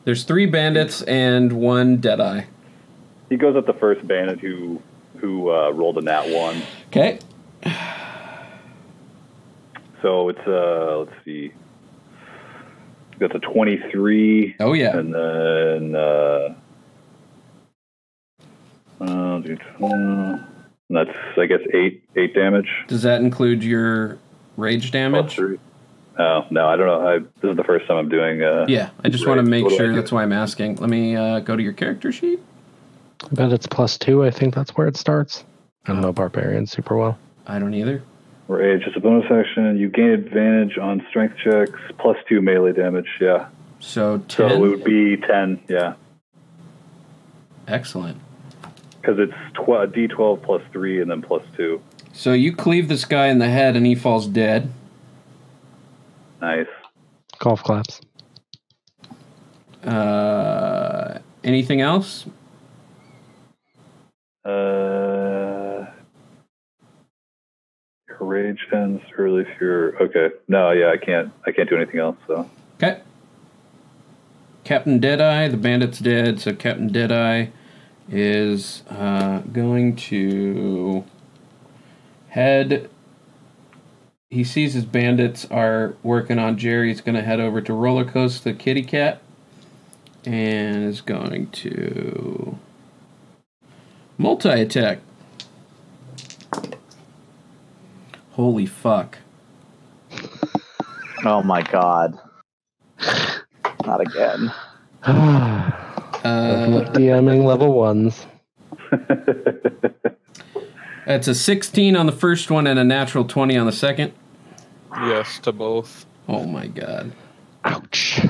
There's 3 bandits and 1 Deadeye. He goes at the first bandit who rolled a nat 1. Okay. So it's let's see. That's a 23. Oh yeah. And then that's I guess 8 damage. Does that include your rage damage? Oh no, I don't know. This is the first time I'm doing. Yeah, I just want to make sure. That's why I'm asking. Let me go to your character sheet. I bet it's +2. I think that's where it starts. I don't know barbarian super well. I don't either. Rage is a bonus action. You gain advantage on strength checks, +2 melee damage, yeah. So 10? So it would be 10, yeah. Excellent. Because it's D12 +3 and then +2. So you cleave this guy in the head and he falls dead. Nice. Golf claps. Anything else? rage ends, early fear. Okay. No, yeah, I can't do anything else, so. Okay. Captain Deadeye, the bandit's dead, so Captain Deadeye is going to head. He sees his bandits are working on Jerry. He's going to head over to Rolakos, the kitty cat, and is going to multi-attack. Holy fuck. Oh my god. Not again. DMing level ones. That's a 16 on the first one and a natural 20 on the second. Yes, to both. Oh my god. Ouch.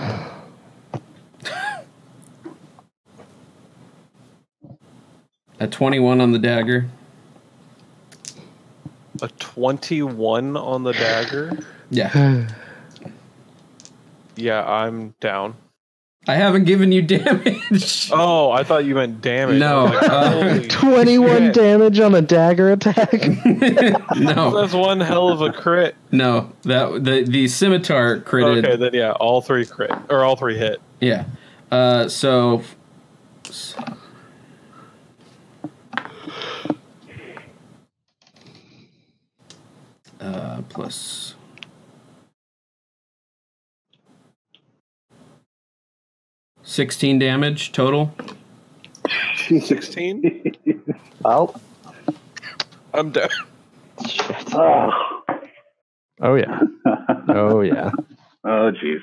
A 21 on the dagger. A 21 on the dagger? Yeah. Yeah, I'm down. I haven't given you damage. Oh, I thought you meant damage. No. Like, 21 shit. Damage on a dagger attack? No. That's one hell of a crit. No, that the scimitar critted. Okay, then yeah, all three crit. Or all three hit. Yeah. So plus... $16 damage total. 16? Oh. I'm down. Shit. Oh, yeah. Oh, yeah. Oh, jeez.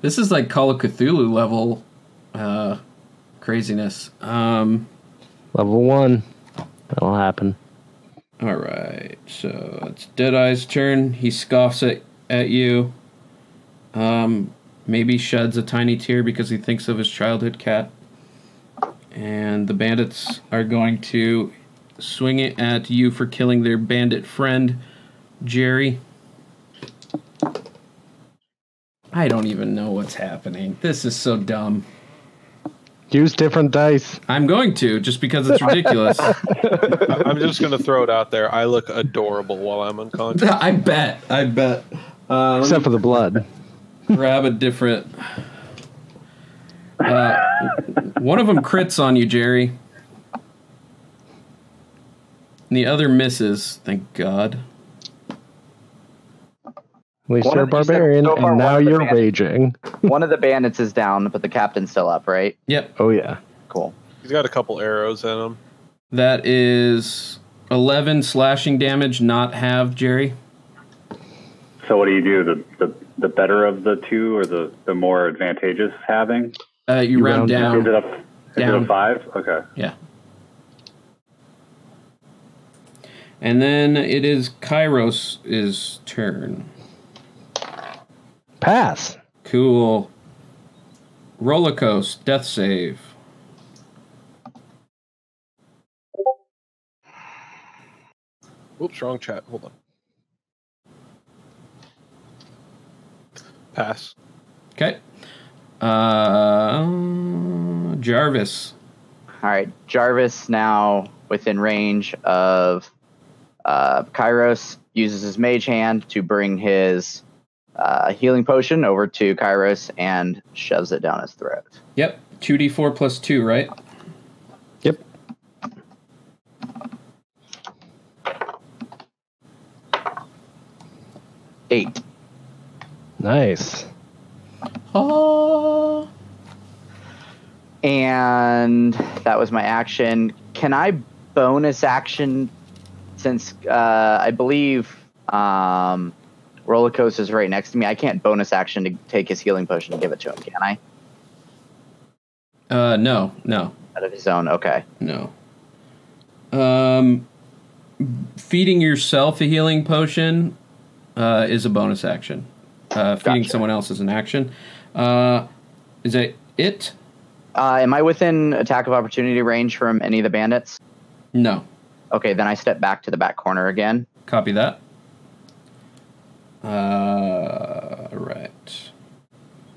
This is like Call of Cthulhu level craziness. Level 1. That'll happen. All right. So it's Deadeye's turn. He scoffs at you. Maybe sheds a tiny tear because he thinks of his childhood cat. And the bandits are going to swing it at you for killing their bandit friend, Jerry. I don't even know what's happening. This is so dumb. Use different dice. I'm going to, just because it's ridiculous. I'm just going to throw it out there. I look adorable while I'm unconscious. I bet. Except for the blood. Grab a different... one of them crits on you, Jerry. And the other misses, thank God. We are barbarian, so and now you're raging. One of the bandits is down, but the captain's still up, right? Yep. Oh, yeah. Cool. He's got a couple arrows in him. That is 11 slashing damage, not halved, Jerry. So what do you do? The better of the two, or the more advantageous having? You round down. Is it a 5? Okay. Yeah. And then it is Kairos' turn. Pass. Cool. Rolakos, death save. Oops, wrong chat. Hold on. Pass. Okay. Jarvis. All right. Jarvis, now within range of Kairos, uses his mage hand to bring his healing potion over to Kairos and shoves it down his throat. Yep. 2d4 plus 2, right? Yep. Eight. Nice. Oh. And that was my action. Can I bonus action, since I believe Rolakos is right next to me? I can't bonus action to take his healing potion and give it to him, can I? No. Out of his own, okay. No. Feeding yourself a healing potion is a bonus action. Feeding someone else is an action. Is that it? Am I within attack of opportunity range from any of the bandits? No. Okay, then I step back to the back corner again. Copy that. Right.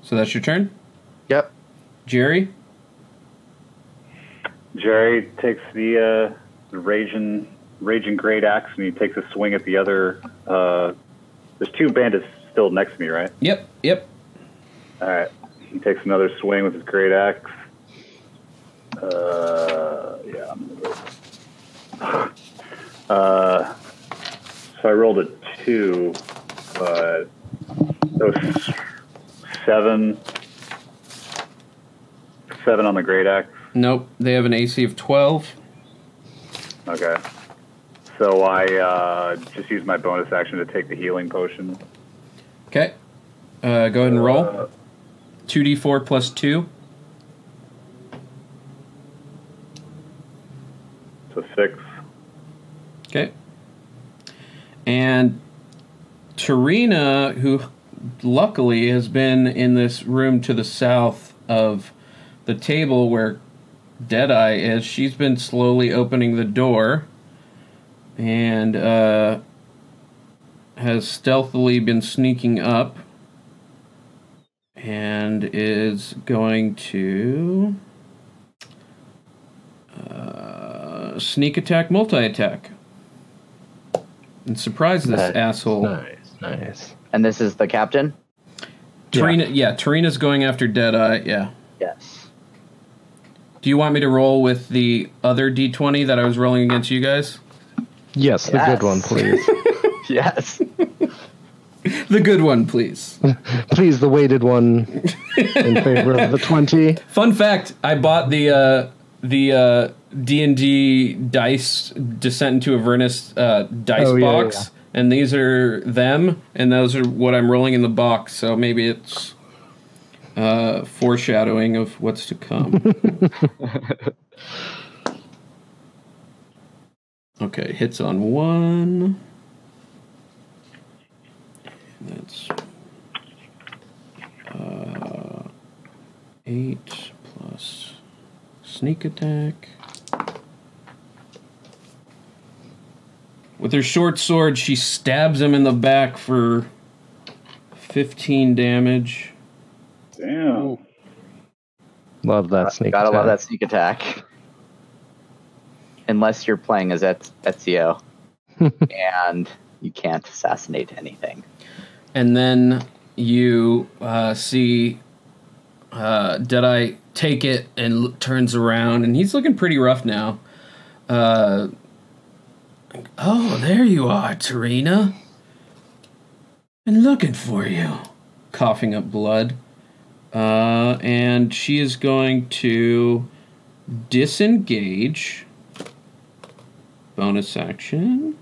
So that's your turn? Yep. Jerry? Jerry takes the raging raging great axe and he takes a swing at the other. There's two bandits still next to me, right? Yep, yep. All right. He takes another swing with his great axe. Yeah, I'm going to go. So I rolled a 2, but those 7 on the great axe. Nope, they have an AC of 12. Okay. So I just used my bonus action to take the healing potion. Okay. Go ahead and roll. 2d4 plus 2. So 6. Okay. And Tarina, who luckily has been in this room to the south of the table where Deadeye is, she's been slowly opening the door and has stealthily been sneaking up and is going to sneak attack, multi-attack and surprise this asshole. Nice. And this is the captain? Tarina, yeah, Tarina's going after Deadeye, yeah. Yes. Do you want me to roll with the other d20 that I was rolling against you guys? Yes, the good one, please. Yes. The good one, please. Please, the weighted one in favor of the 20. Fun fact, I bought the D&D dice, Descent into Avernus dice box, and these are them, and those are what I'm rolling in the box, so maybe it's... foreshadowing of what's to come. Okay, hits on 1. That's 8 plus sneak attack. With her short sword, she stabs him in the back for 15 damage. Damn. Love that sneak attack. Gotta love that sneak attack. Unless you're playing as Ezio. And you can't assassinate anything. And then you see Deadeye take it and turns around. And he's looking pretty rough now. Oh, there you are, Tarina. Been looking for you. Coughing up blood. And she is going to disengage, bonus action,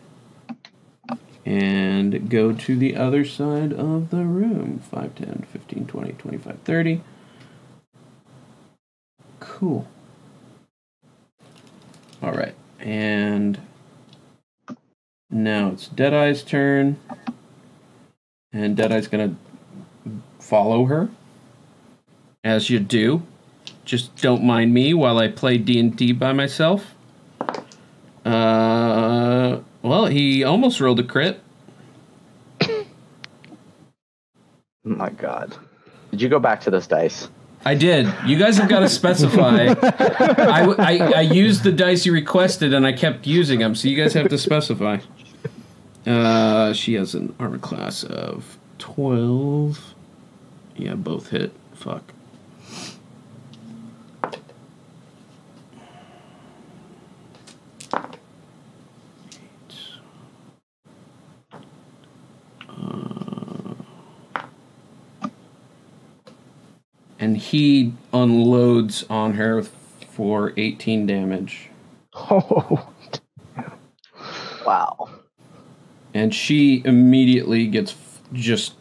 and go to the other side of the room. 5, 10, 15, 20, 25, 30. Cool. All right. And now it's Deadeye's turn. And Deadeye's going to follow her. As you do. Just don't mind me while I play D&D by myself. Well, he almost rolled a crit. Oh my god. Did you go back to this dice? I did. You guys have got to specify. I used the dice you requested and I kept using them, so you guys have to specify. She has an armor class of 12. Yeah, both hit. Fuck. And he unloads on her for 18 damage. Oh, wow. And she immediately gets just...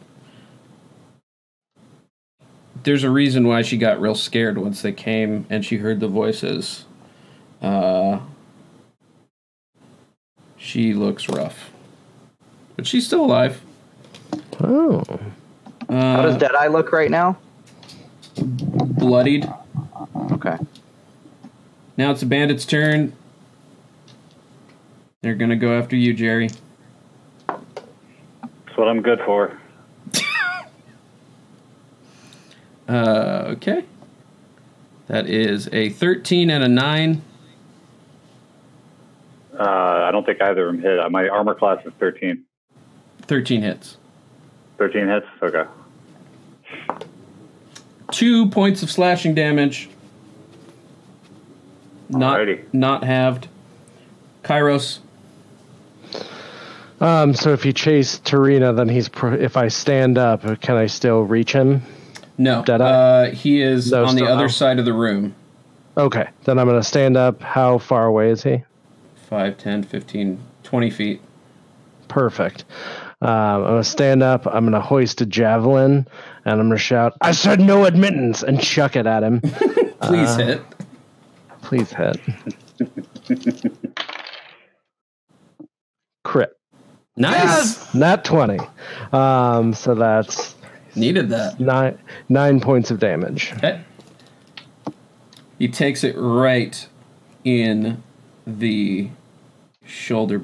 There's a reason why she got real scared once they came and she heard the voices. She looks rough. But she's still alive. Oh. How does Deadeye look right now? Bloodied. Okay. Now it's the bandit's turn. They're going to go after you, Jerry. That's what I'm good for. Okay. That is a 13 and a 9. I don't think either of them hit. My armor class is 13. 13 hits. 13 hits? Okay. 2 points of slashing damage. Not halved. Kairos. So if you chase Tarina, then he's... if I stand up, can I still reach him? No. He is on the other side of the room. Okay. Then I'm going to stand up. How far away is he? 5, 10, 15, 20 feet. Perfect. I'm going to stand up. I'm going to hoist a javelin, and I'm going to shout, "I said no admittance," and chuck it at him. Please hit. Please hit. Crit. Nice. Yes! Not 20. So that's... Needed that. Nine points of damage. Okay. He takes it right in the shoulder,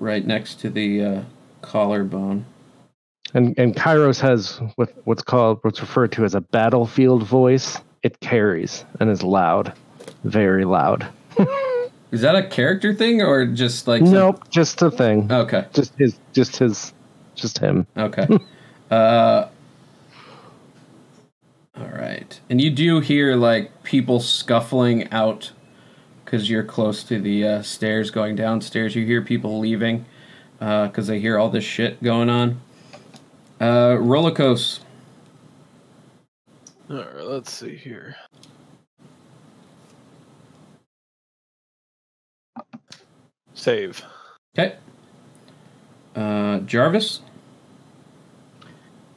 right next to the collarbone. And Kairos has what's referred to as a battlefield voice. It carries and is loud. Very loud. Is that a character thing or just like... Nope, just a thing. Okay. Just him. Okay. All right. And you do hear like people scuffling out because you're close to the stairs going downstairs. You hear people leaving because they hear all this shit going on. Rolakos. All right, let's see here. Save. Okay. Jarvis.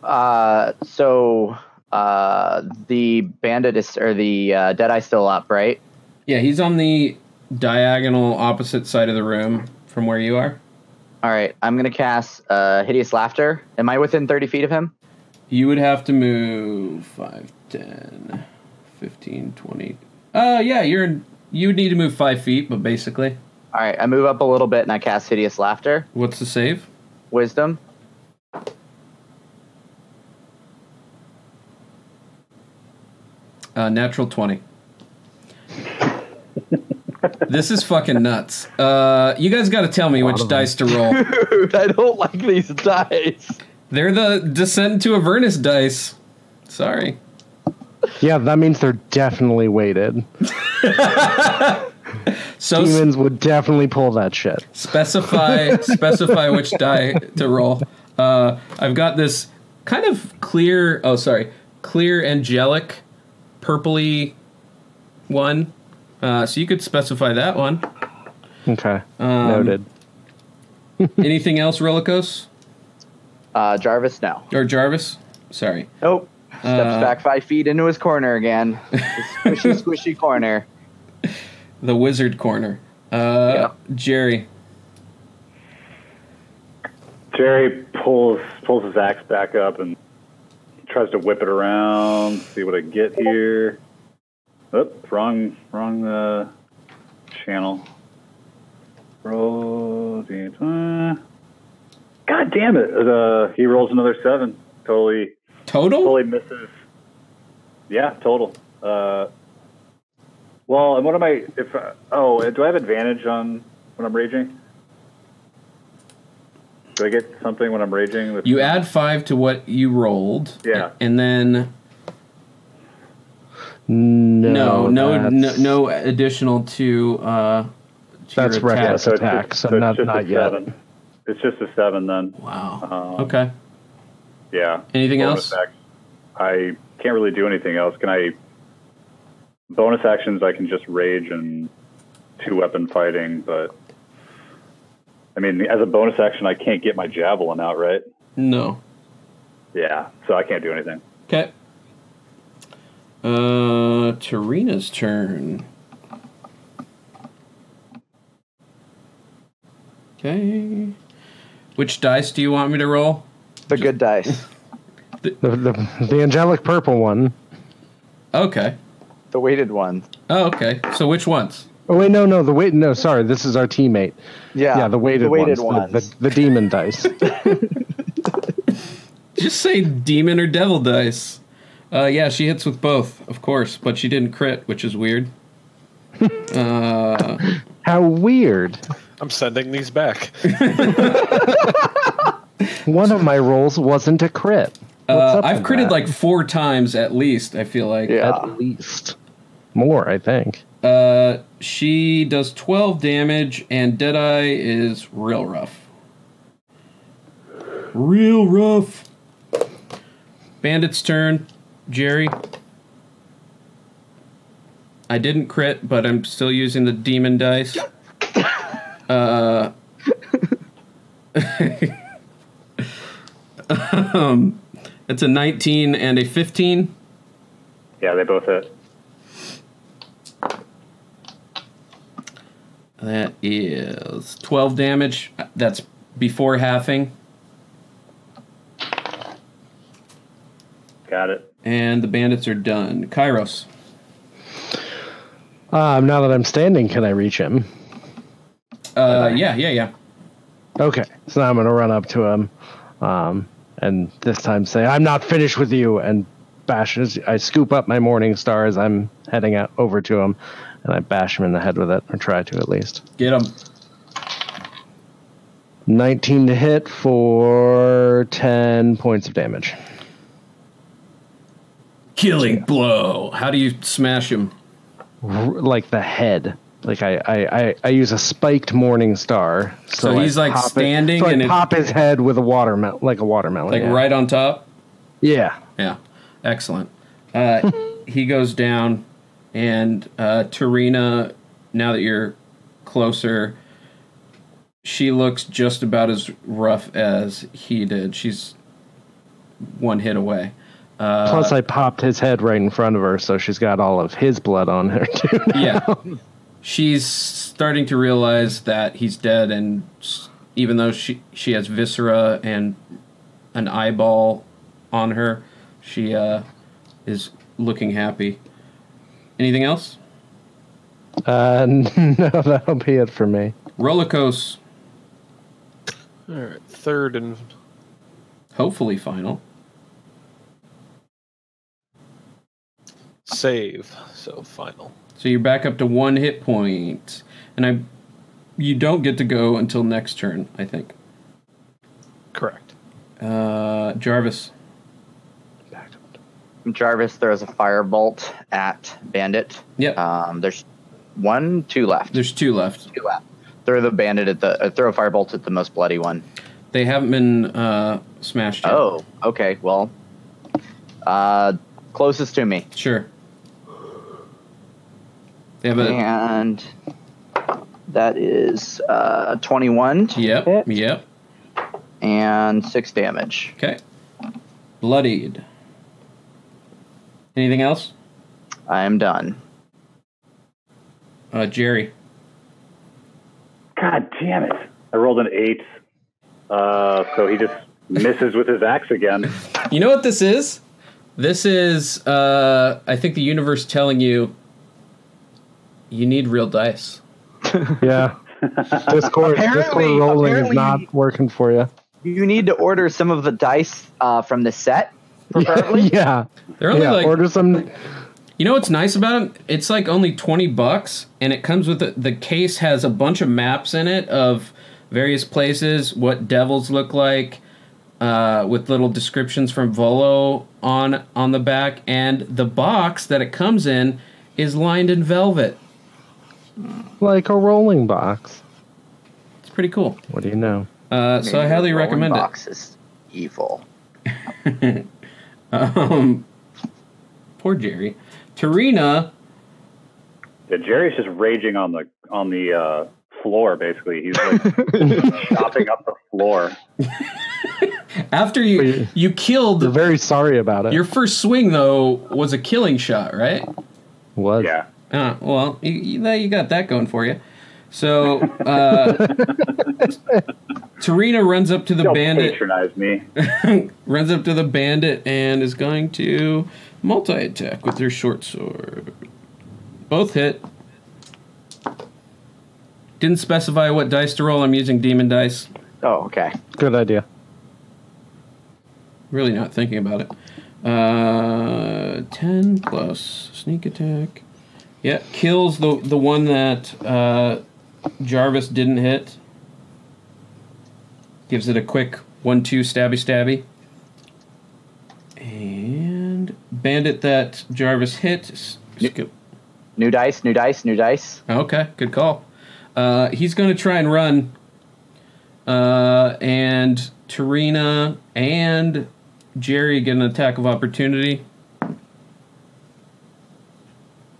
So the bandit is, or the Deadeye's still up, right? Yeah, he's on the diagonal opposite side of the room from where you are. All right, I'm going to cast Hideous Laughter. Am I within 30 feet of him? You would have to move 5, 10, 15, 20. Yeah, you would need to move 5 feet, but basically. All right, I move up a little bit and I cast Hideous Laughter. What's the save? Wisdom. Natural 20. This is fucking nuts. You guys got to tell me which dice to roll. Dude, I don't like these dice. They're the Descent into Avernus dice. Sorry. Yeah, that means they're definitely weighted. So demons would definitely pull that shit. Specify which die to roll. I've got this kind of clear. Oh, sorry, clear angelic. Purpley one, so you could specify that one. Okay, noted. Anything else, Rolakos? Jarvis, no. Or Jarvis, sorry. Nope. Steps back 5 feet into his corner again. Squishy, squishy corner. The wizard corner. Yep. Jerry. Jerry pulls his axe back up and tries to whip it around, see what I get here. Oop, wrong channel. Roll. God damn it. He rolls another 7. Totally. Total? Totally misses. Yeah, total. Well, and what am I... do I have advantage on when I'm raging? Do I get something when I'm raging? You add 5 to what you rolled. Yeah. And then... No additional to that's your attack. Reckless attack, so not yet. 7. It's just a 7 then. Wow. Okay. Yeah. Anything else? I can't really do anything else. Can I... Bonus actions, I can just rage and 2-weapon fighting, but... I mean, as a bonus action, I can't get my javelin out, right? No. Yeah, so I can't do anything. Okay. Tarina's turn. Okay. Which dice do you want me to roll? The good dice. the angelic purple one. Okay. The weighted one. Oh, okay. So which ones? Oh wait, no. The weight. No, sorry. This is our teammate. Yeah. The weighted ones. The demon dice. Just say demon or devil dice. Yeah, she hits with both, of course, but she didn't crit, which is weird. How weird. I'm sending these back. One of my rolls wasn't a crit. I've critted that? Like 4 times at least, I feel like. Yeah. At least. More, I think. She does 12 damage, and Deadeye is real rough. Real rough. Bandit's turn. Jerry. I didn't crit, but I'm still using the demon dice. It's a 19 and a 15. Yeah, they both hit. That is 12 damage. That's before halving. Got it. And the bandits are done. Kairos. Now that I'm standing, can I reach him? Yeah. Okay, so now I'm going to run up to him and this time say, I'm not finished with you, and bash his, I scoop up my morning star as I'm heading out over to him, and I bash him in the head with it, or try to at least. Get him. 19 to hit for 10 points of damage. Killing blow. How do you smash him? Like the head. Like I use a spiked morning star. So he's like standing, and pop his head with a watermelon, like yeah. Right on top. Yeah. Yeah. Excellent. He goes down, and Tarina, now that you're closer, she looks just about as rough as he did. She's one hit away. Plus, I popped his head right in front of her, so she's got all of his blood on her, too. Now. Yeah. She's starting to realize that he's dead, and even though she has viscera and an eyeball on her, she is looking happy. Anything else? No, that'll be it for me. Rolakos. All right, third and hopefully final. Save, so final. So you're back up to 1 hit point, and you don't get to go until next turn, I think. Correct. Jarvis. Back up. Jarvis throws a firebolt at Bandit. Yep. There's 2 left. There's 2 left. 2 left. Throw the Bandit at the throw a firebolt at the most bloody one. They haven't been smashed yet. Oh, okay. Well, closest to me. Sure. They have and that is 21. Yep. Yep. And 6 damage. Okay. Bloodied. Anything else? I am done. Jerry. God damn it! I rolled an 8. So he just misses with his axe again. You know what this is? This is, I think, the universe telling you, you need real dice. Yeah. Discord rolling is not working for you. You need to order some of the dice from the set, preferably. Yeah. They're only like, order some. You know what's nice about it? It's like only $20, and it comes with the case has a bunch of maps in it of various places, what devils look like. With little descriptions from Volo on the back, and the box that it comes in is lined in velvet, like a rolling box. It's pretty cool. What do you know? So I highly recommend it. Box is evil. Poor Jerry. Tarina. Yeah, Jerry's just raging on the floor. Basically, he's like chopping up the floor. After you killed, you're very sorry about it. Your first swing, though, was a killing shot, right? Was. Yeah. Well, you got that going for you. So Tarina runs up to the bandit. Patronize me. Runs up to the bandit and is going to multi-attack with her short sword. Both hit. Didn't specify what dice to roll. I'm using demon dice. Oh, okay. Good idea. Really not thinking about it. 10 plus sneak attack. Yeah, kills the one that Jarvis didn't hit. Gives it a quick 1-2 stabby. And bandit that Jarvis hit. New dice. Okay, good call. He's going to try and run. And Tarina and Jerry get an attack of opportunity.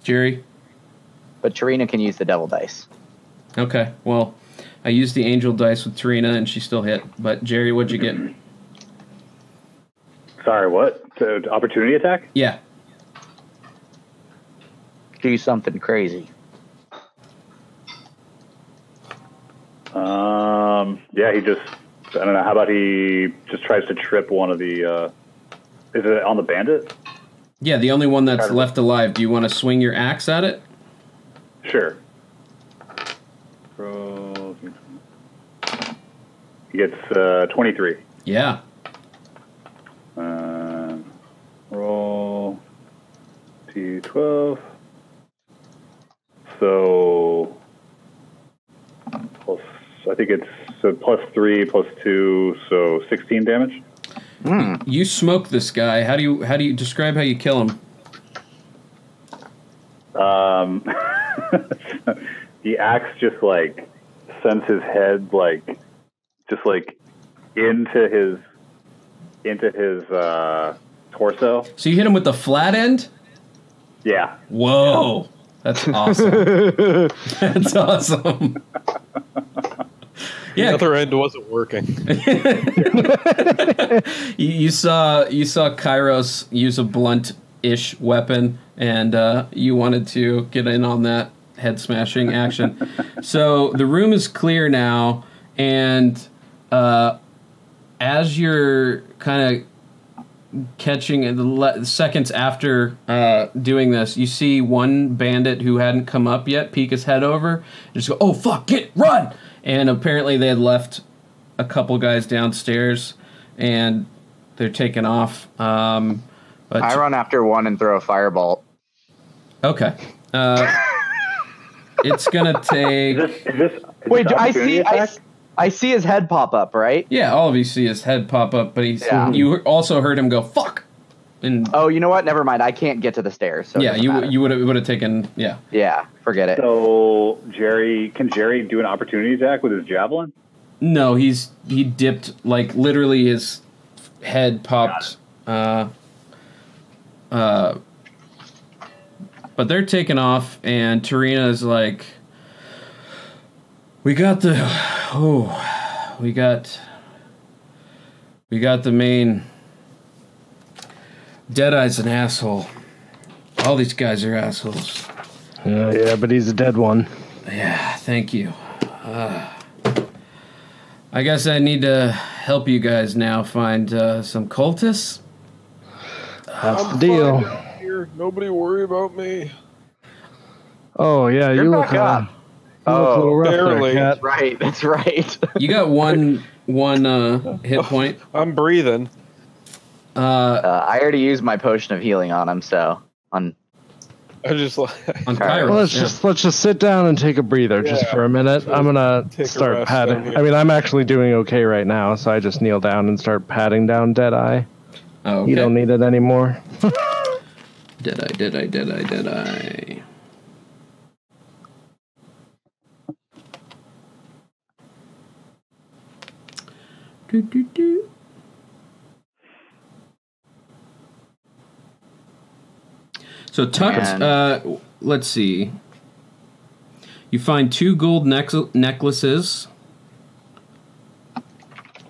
Jerry? But Tarina can use the devil dice. Okay, well, I used the angel dice with Tarina, and she still hit. But, Jerry, what'd you get? Sorry, what? So, opportunity attack? Yeah. Do something crazy. Yeah, he just... I don't know, how about he just tries to trip one of the... is it on the bandit? Yeah, the only one that's left alive. Do you want to swing your axe at it? Sure. He gets 23. Yeah. Roll D12. So plus, I think it's so plus 3 plus 2, so 16 damage. Mm. You smoke this guy. How do you describe how you kill him? The axe just like sends his head like just like into his torso. So you hit him with the flat end? Yeah. Whoa. Yeah. That's awesome. That's awesome. Yeah. The other end wasn't working. you saw Kairos use a blunt-ish weapon, and you wanted to get in on that head-smashing action. So the room is clear now, and as you're kind of catching the seconds after doing this, you see one bandit who hadn't come up yet peek his head over and just go, "Oh, fuck, get, run!" And apparently they had left a couple guys downstairs, and they're taking off. But I run after one and throw a fireball. Okay. It's going to take... Wait, I see his head pop up, right? Yeah, all of you see his head pop up, but you also heard him go, "Fuck!" And oh, you know what? Never mind. I can't get to the stairs. So yeah, you would have taken... Yeah. Yeah, forget it. So, can Jerry do an opportunity attack with his javelin? No, he dipped, like, literally his head popped. But they're taking off, and Tarina is like, we got the main. Deadeye's an asshole. All these guys are assholes. Yeah, but he's a dead one. Yeah, thank you. I guess I need to help you guys now find some cultists. That's the deal. Fine. Nobody worry about me. Oh, yeah, you look up. Oh, barely. That's right, that's right. You got one hit point. I'm breathing. I already used my potion of healing on him, so... On Kairos. Well, let's just sit down and take a breather just for a minute. I'm going to start patting. I mean, I'm actually doing okay right now, so I just kneel down and start patting down Deadeye. Oh, okay. You don't need it anymore. Deadeye. So Tucked, let's see. You find 2 gold necklaces.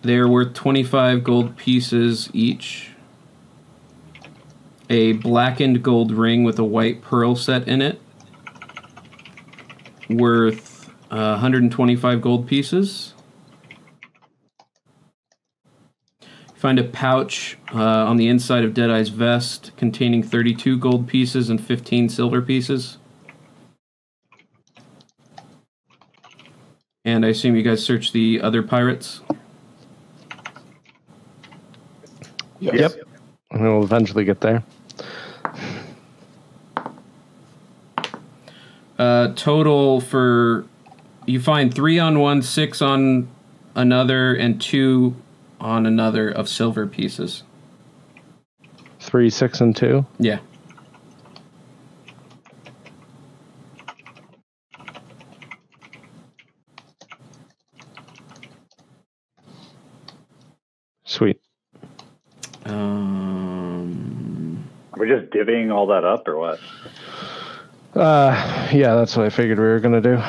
They're worth 25 gold pieces each. A blackened gold ring with a white pearl set in it, worth 125 gold pieces. Find a pouch on the inside of Deadeye's vest containing 32 gold pieces and 15 silver pieces. And I assume you guys search the other pirates? Yes. Yep. And we'll eventually get there. Total for you find 3 on one, 6 on another, and 2 on another of silver pieces. 3, 6, and 2? Yeah. Sweet. We're just divvying all that up, or what? Yeah, that's what I figured we were gonna do.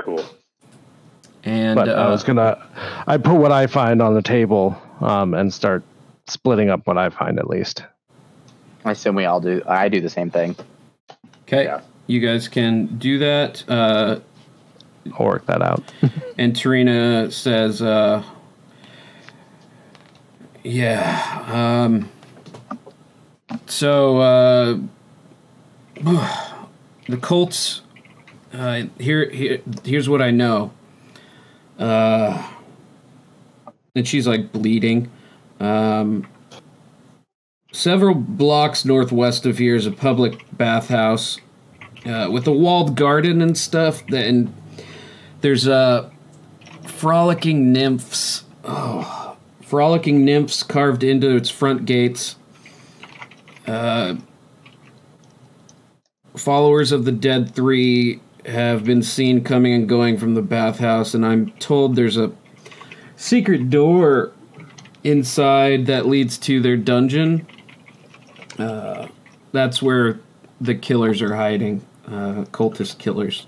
Cool. And but I put what I find on the table, and start splitting up what I find at least. I assume we all do. I do the same thing. Okay, yeah. You guys can do that. I'll work that out. And Tarina says, "Yeah." So the cults. Here's what I know. And she's like bleeding. Several blocks northwest of here is a public bathhouse with a walled garden and stuff. And there's frolicking nymphs. Oh, frolicking nymphs carved into its front gates. Followers of the Dead Three have been seen coming and going from the bathhouse, and I'm told there's a secret door inside that leads to their dungeon. That's where the killers are hiding, cultist killers.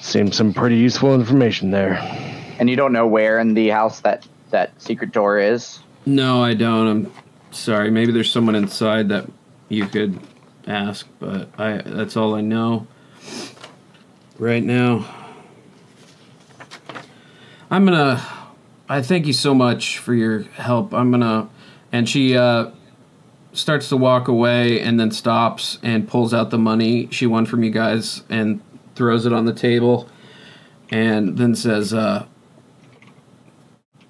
Seems some pretty useful information there. And you don't know where in the house that secret door is? No, I don't. I'm sorry. Maybe there's someone inside that you could ask, but that's all I know right now. I thank you so much for your help. And she starts to walk away and then stops and pulls out the money she won from you guys and throws it on the table and then says, I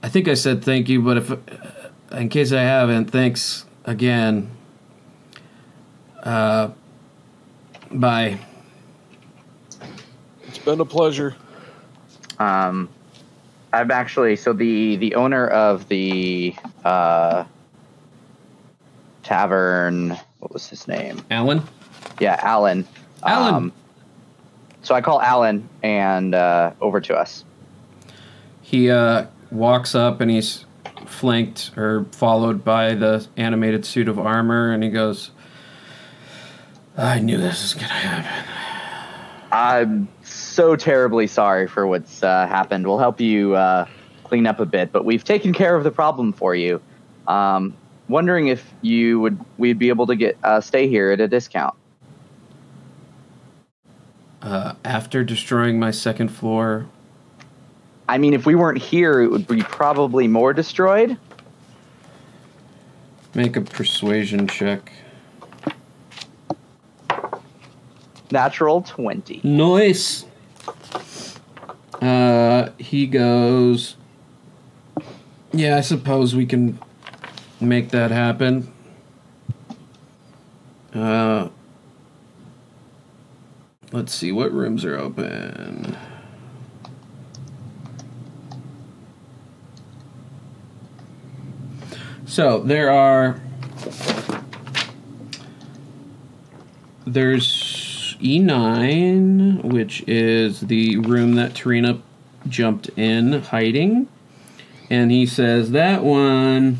think I said thank you, but in case I haven't, thanks again. Bye. It's been a pleasure. I've actually, so the owner of the tavern, what was his name? Alan? Yeah, Alan. Alan. So I call Alan and over to us. He walks up and he's flanked or followed by the animated suit of armor, and he goes, I knew this was going to happen. I'm so terribly sorry for what's happened. We'll help you clean up a bit, but we've taken care of the problem for you. Wondering if we'd be able to get stay here at a discount. After destroying my second floor? I mean, if we weren't here, it would be probably more destroyed. Make a persuasion check. Natural 20. Nice. He goes, yeah, I suppose we can make that happen. Let's see what rooms are open. So there's E9, which is the room that Tarina jumped in hiding, and he says that one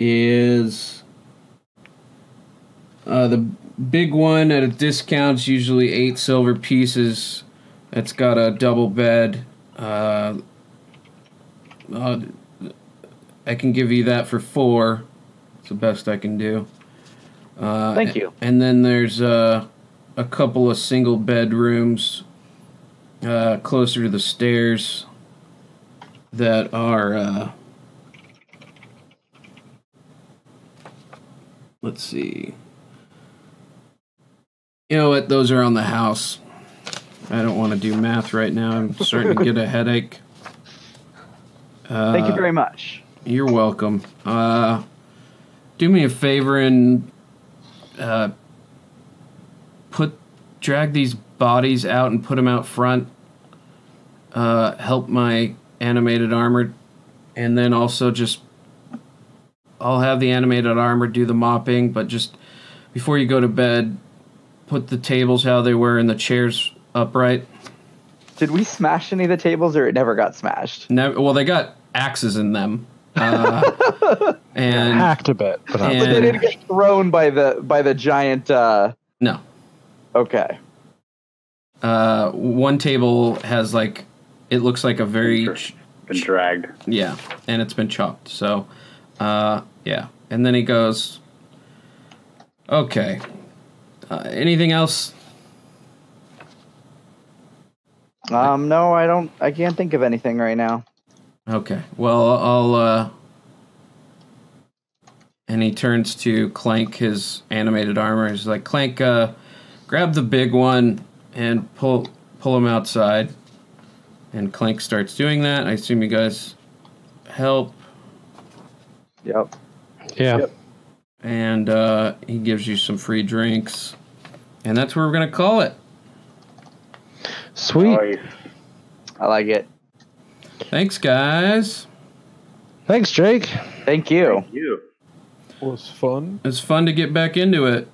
is the big one at a discount, usually 8 silver pieces. It's got a double bed. I can give you that for 4. It's the best I can do. Thank you. And then there's a couple of single bedrooms closer to the stairs that are, let's see. You know what? Those are on the house. I don't want to do math right now. I'm starting to get a headache. Thank you very much. You're welcome. Do me a favor and drag these bodies out and put them out front, help my animated armor, and then also just I'll have the animated armor do the mopping, but just before you go to bed, put the tables how they were and the chairs upright. Did we smash any of the tables, or it never got smashed? No, well, they got axes in them. And hacked a bit, but they didn't get thrown by the giant. No. Okay. One table has like it looks like a very been dragged. Yeah, and it's been chopped. So, yeah, and then he goes, "Okay, anything else?" No, I don't. I can't think of anything right now. Okay. Well, I'll. And he turns to Clank, his animated armor. He's like, "Clank, grab the big one and pull him outside." And Clank starts doing that. I assume you guys help. Yep. Yeah. Yep. And he gives you some free drinks, and that's where we're gonna call it. Sweet. Nice. I like it. Thanks, guys. Thanks, Jake. Thank you. Thank you. It was fun. It's fun to get back into it.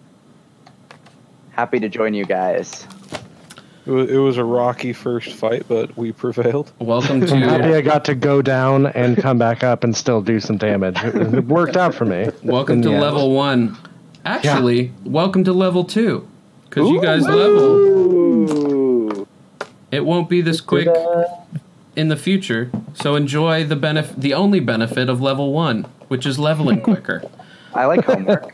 Happy to join you guys. It was a rocky first fight, but we prevailed. Welcome to... I'm happy I got to go down and come back up and still do some damage. It worked out for me. Welcome to level 1. Actually, welcome to level 2. Because you guys leveled. It won't be this quick in the future, so enjoy the only benefit of level 1, which is leveling quicker. I like homework.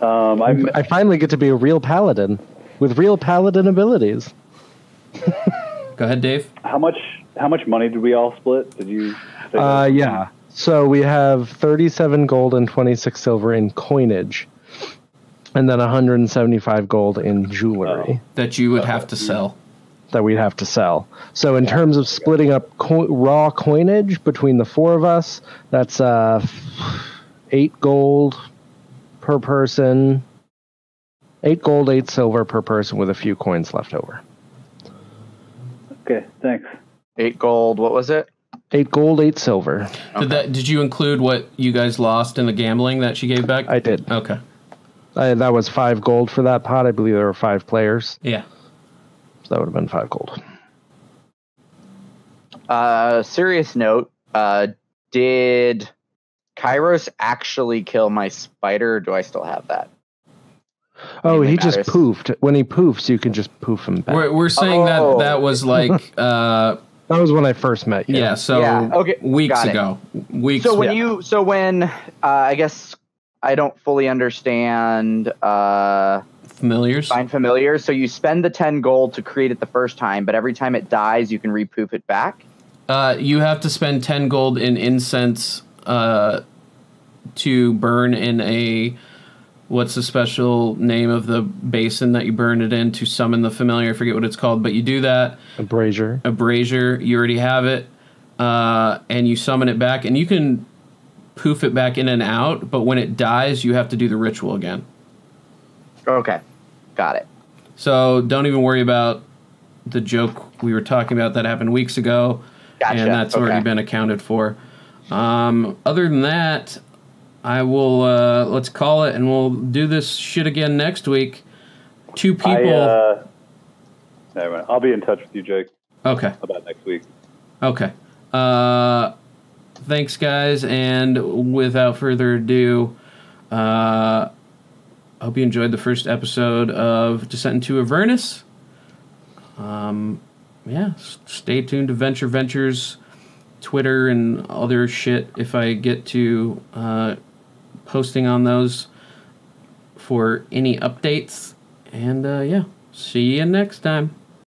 I finally get to be a real paladin with real paladin abilities. Go ahead, Dave. How much money did we all split? Did you? Yeah. So we have 37 gold and 26 silver in coinage, and then 175 gold in jewelry that you would have to sell. That we'd have to sell. So in terms of splitting up raw coinage between the four of us, that's 8 gold per person. 8 gold, 8 silver per person with a few coins left over. Okay, thanks. 8 gold, what was it? 8 gold, 8 silver. Okay. Did you include what you guys lost in the gambling that she gave back? I did. Okay. That was 5 gold for that pot. I believe there were 5 players. Yeah. That would have been 5 gold. Serious note, did Kairos actually kill my spider, or do I still have that? Oh, he just poofed. When he poofs, you can just poof him back. We're saying that was like... that was when I first met you. Yeah, so okay. Weeks ago. Weeks. So when I guess I don't fully understand... familiars. Find familiars. So you spend the 10 gold to create it the first time, but every time it dies, you can re-poof it back? You have to spend 10 gold in incense to burn in a... What's the special name of the basin that you burn it in to summon the familiar? I forget what it's called, but you do that. A brazier. A brazier. You already have it. And you summon it back, and you can poof it back in and out, but when it dies, you have to do the ritual again. Okay. Got it. So don't even worry about the joke we were talking about that happened weeks ago. Gotcha. And that's already been accounted for. Other than that, I will let's call it, and we'll do this shit again next week. Two people. Anyway, I'll be in touch with you, Jake. Okay. About next week. Okay. Thanks, guys. And without further ado, I hope you enjoyed the first episode of Descent into Avernus. Yeah, stay tuned to Venture Ventures, Twitter, and other shit if I get to posting on those for any updates. And yeah, see you next time.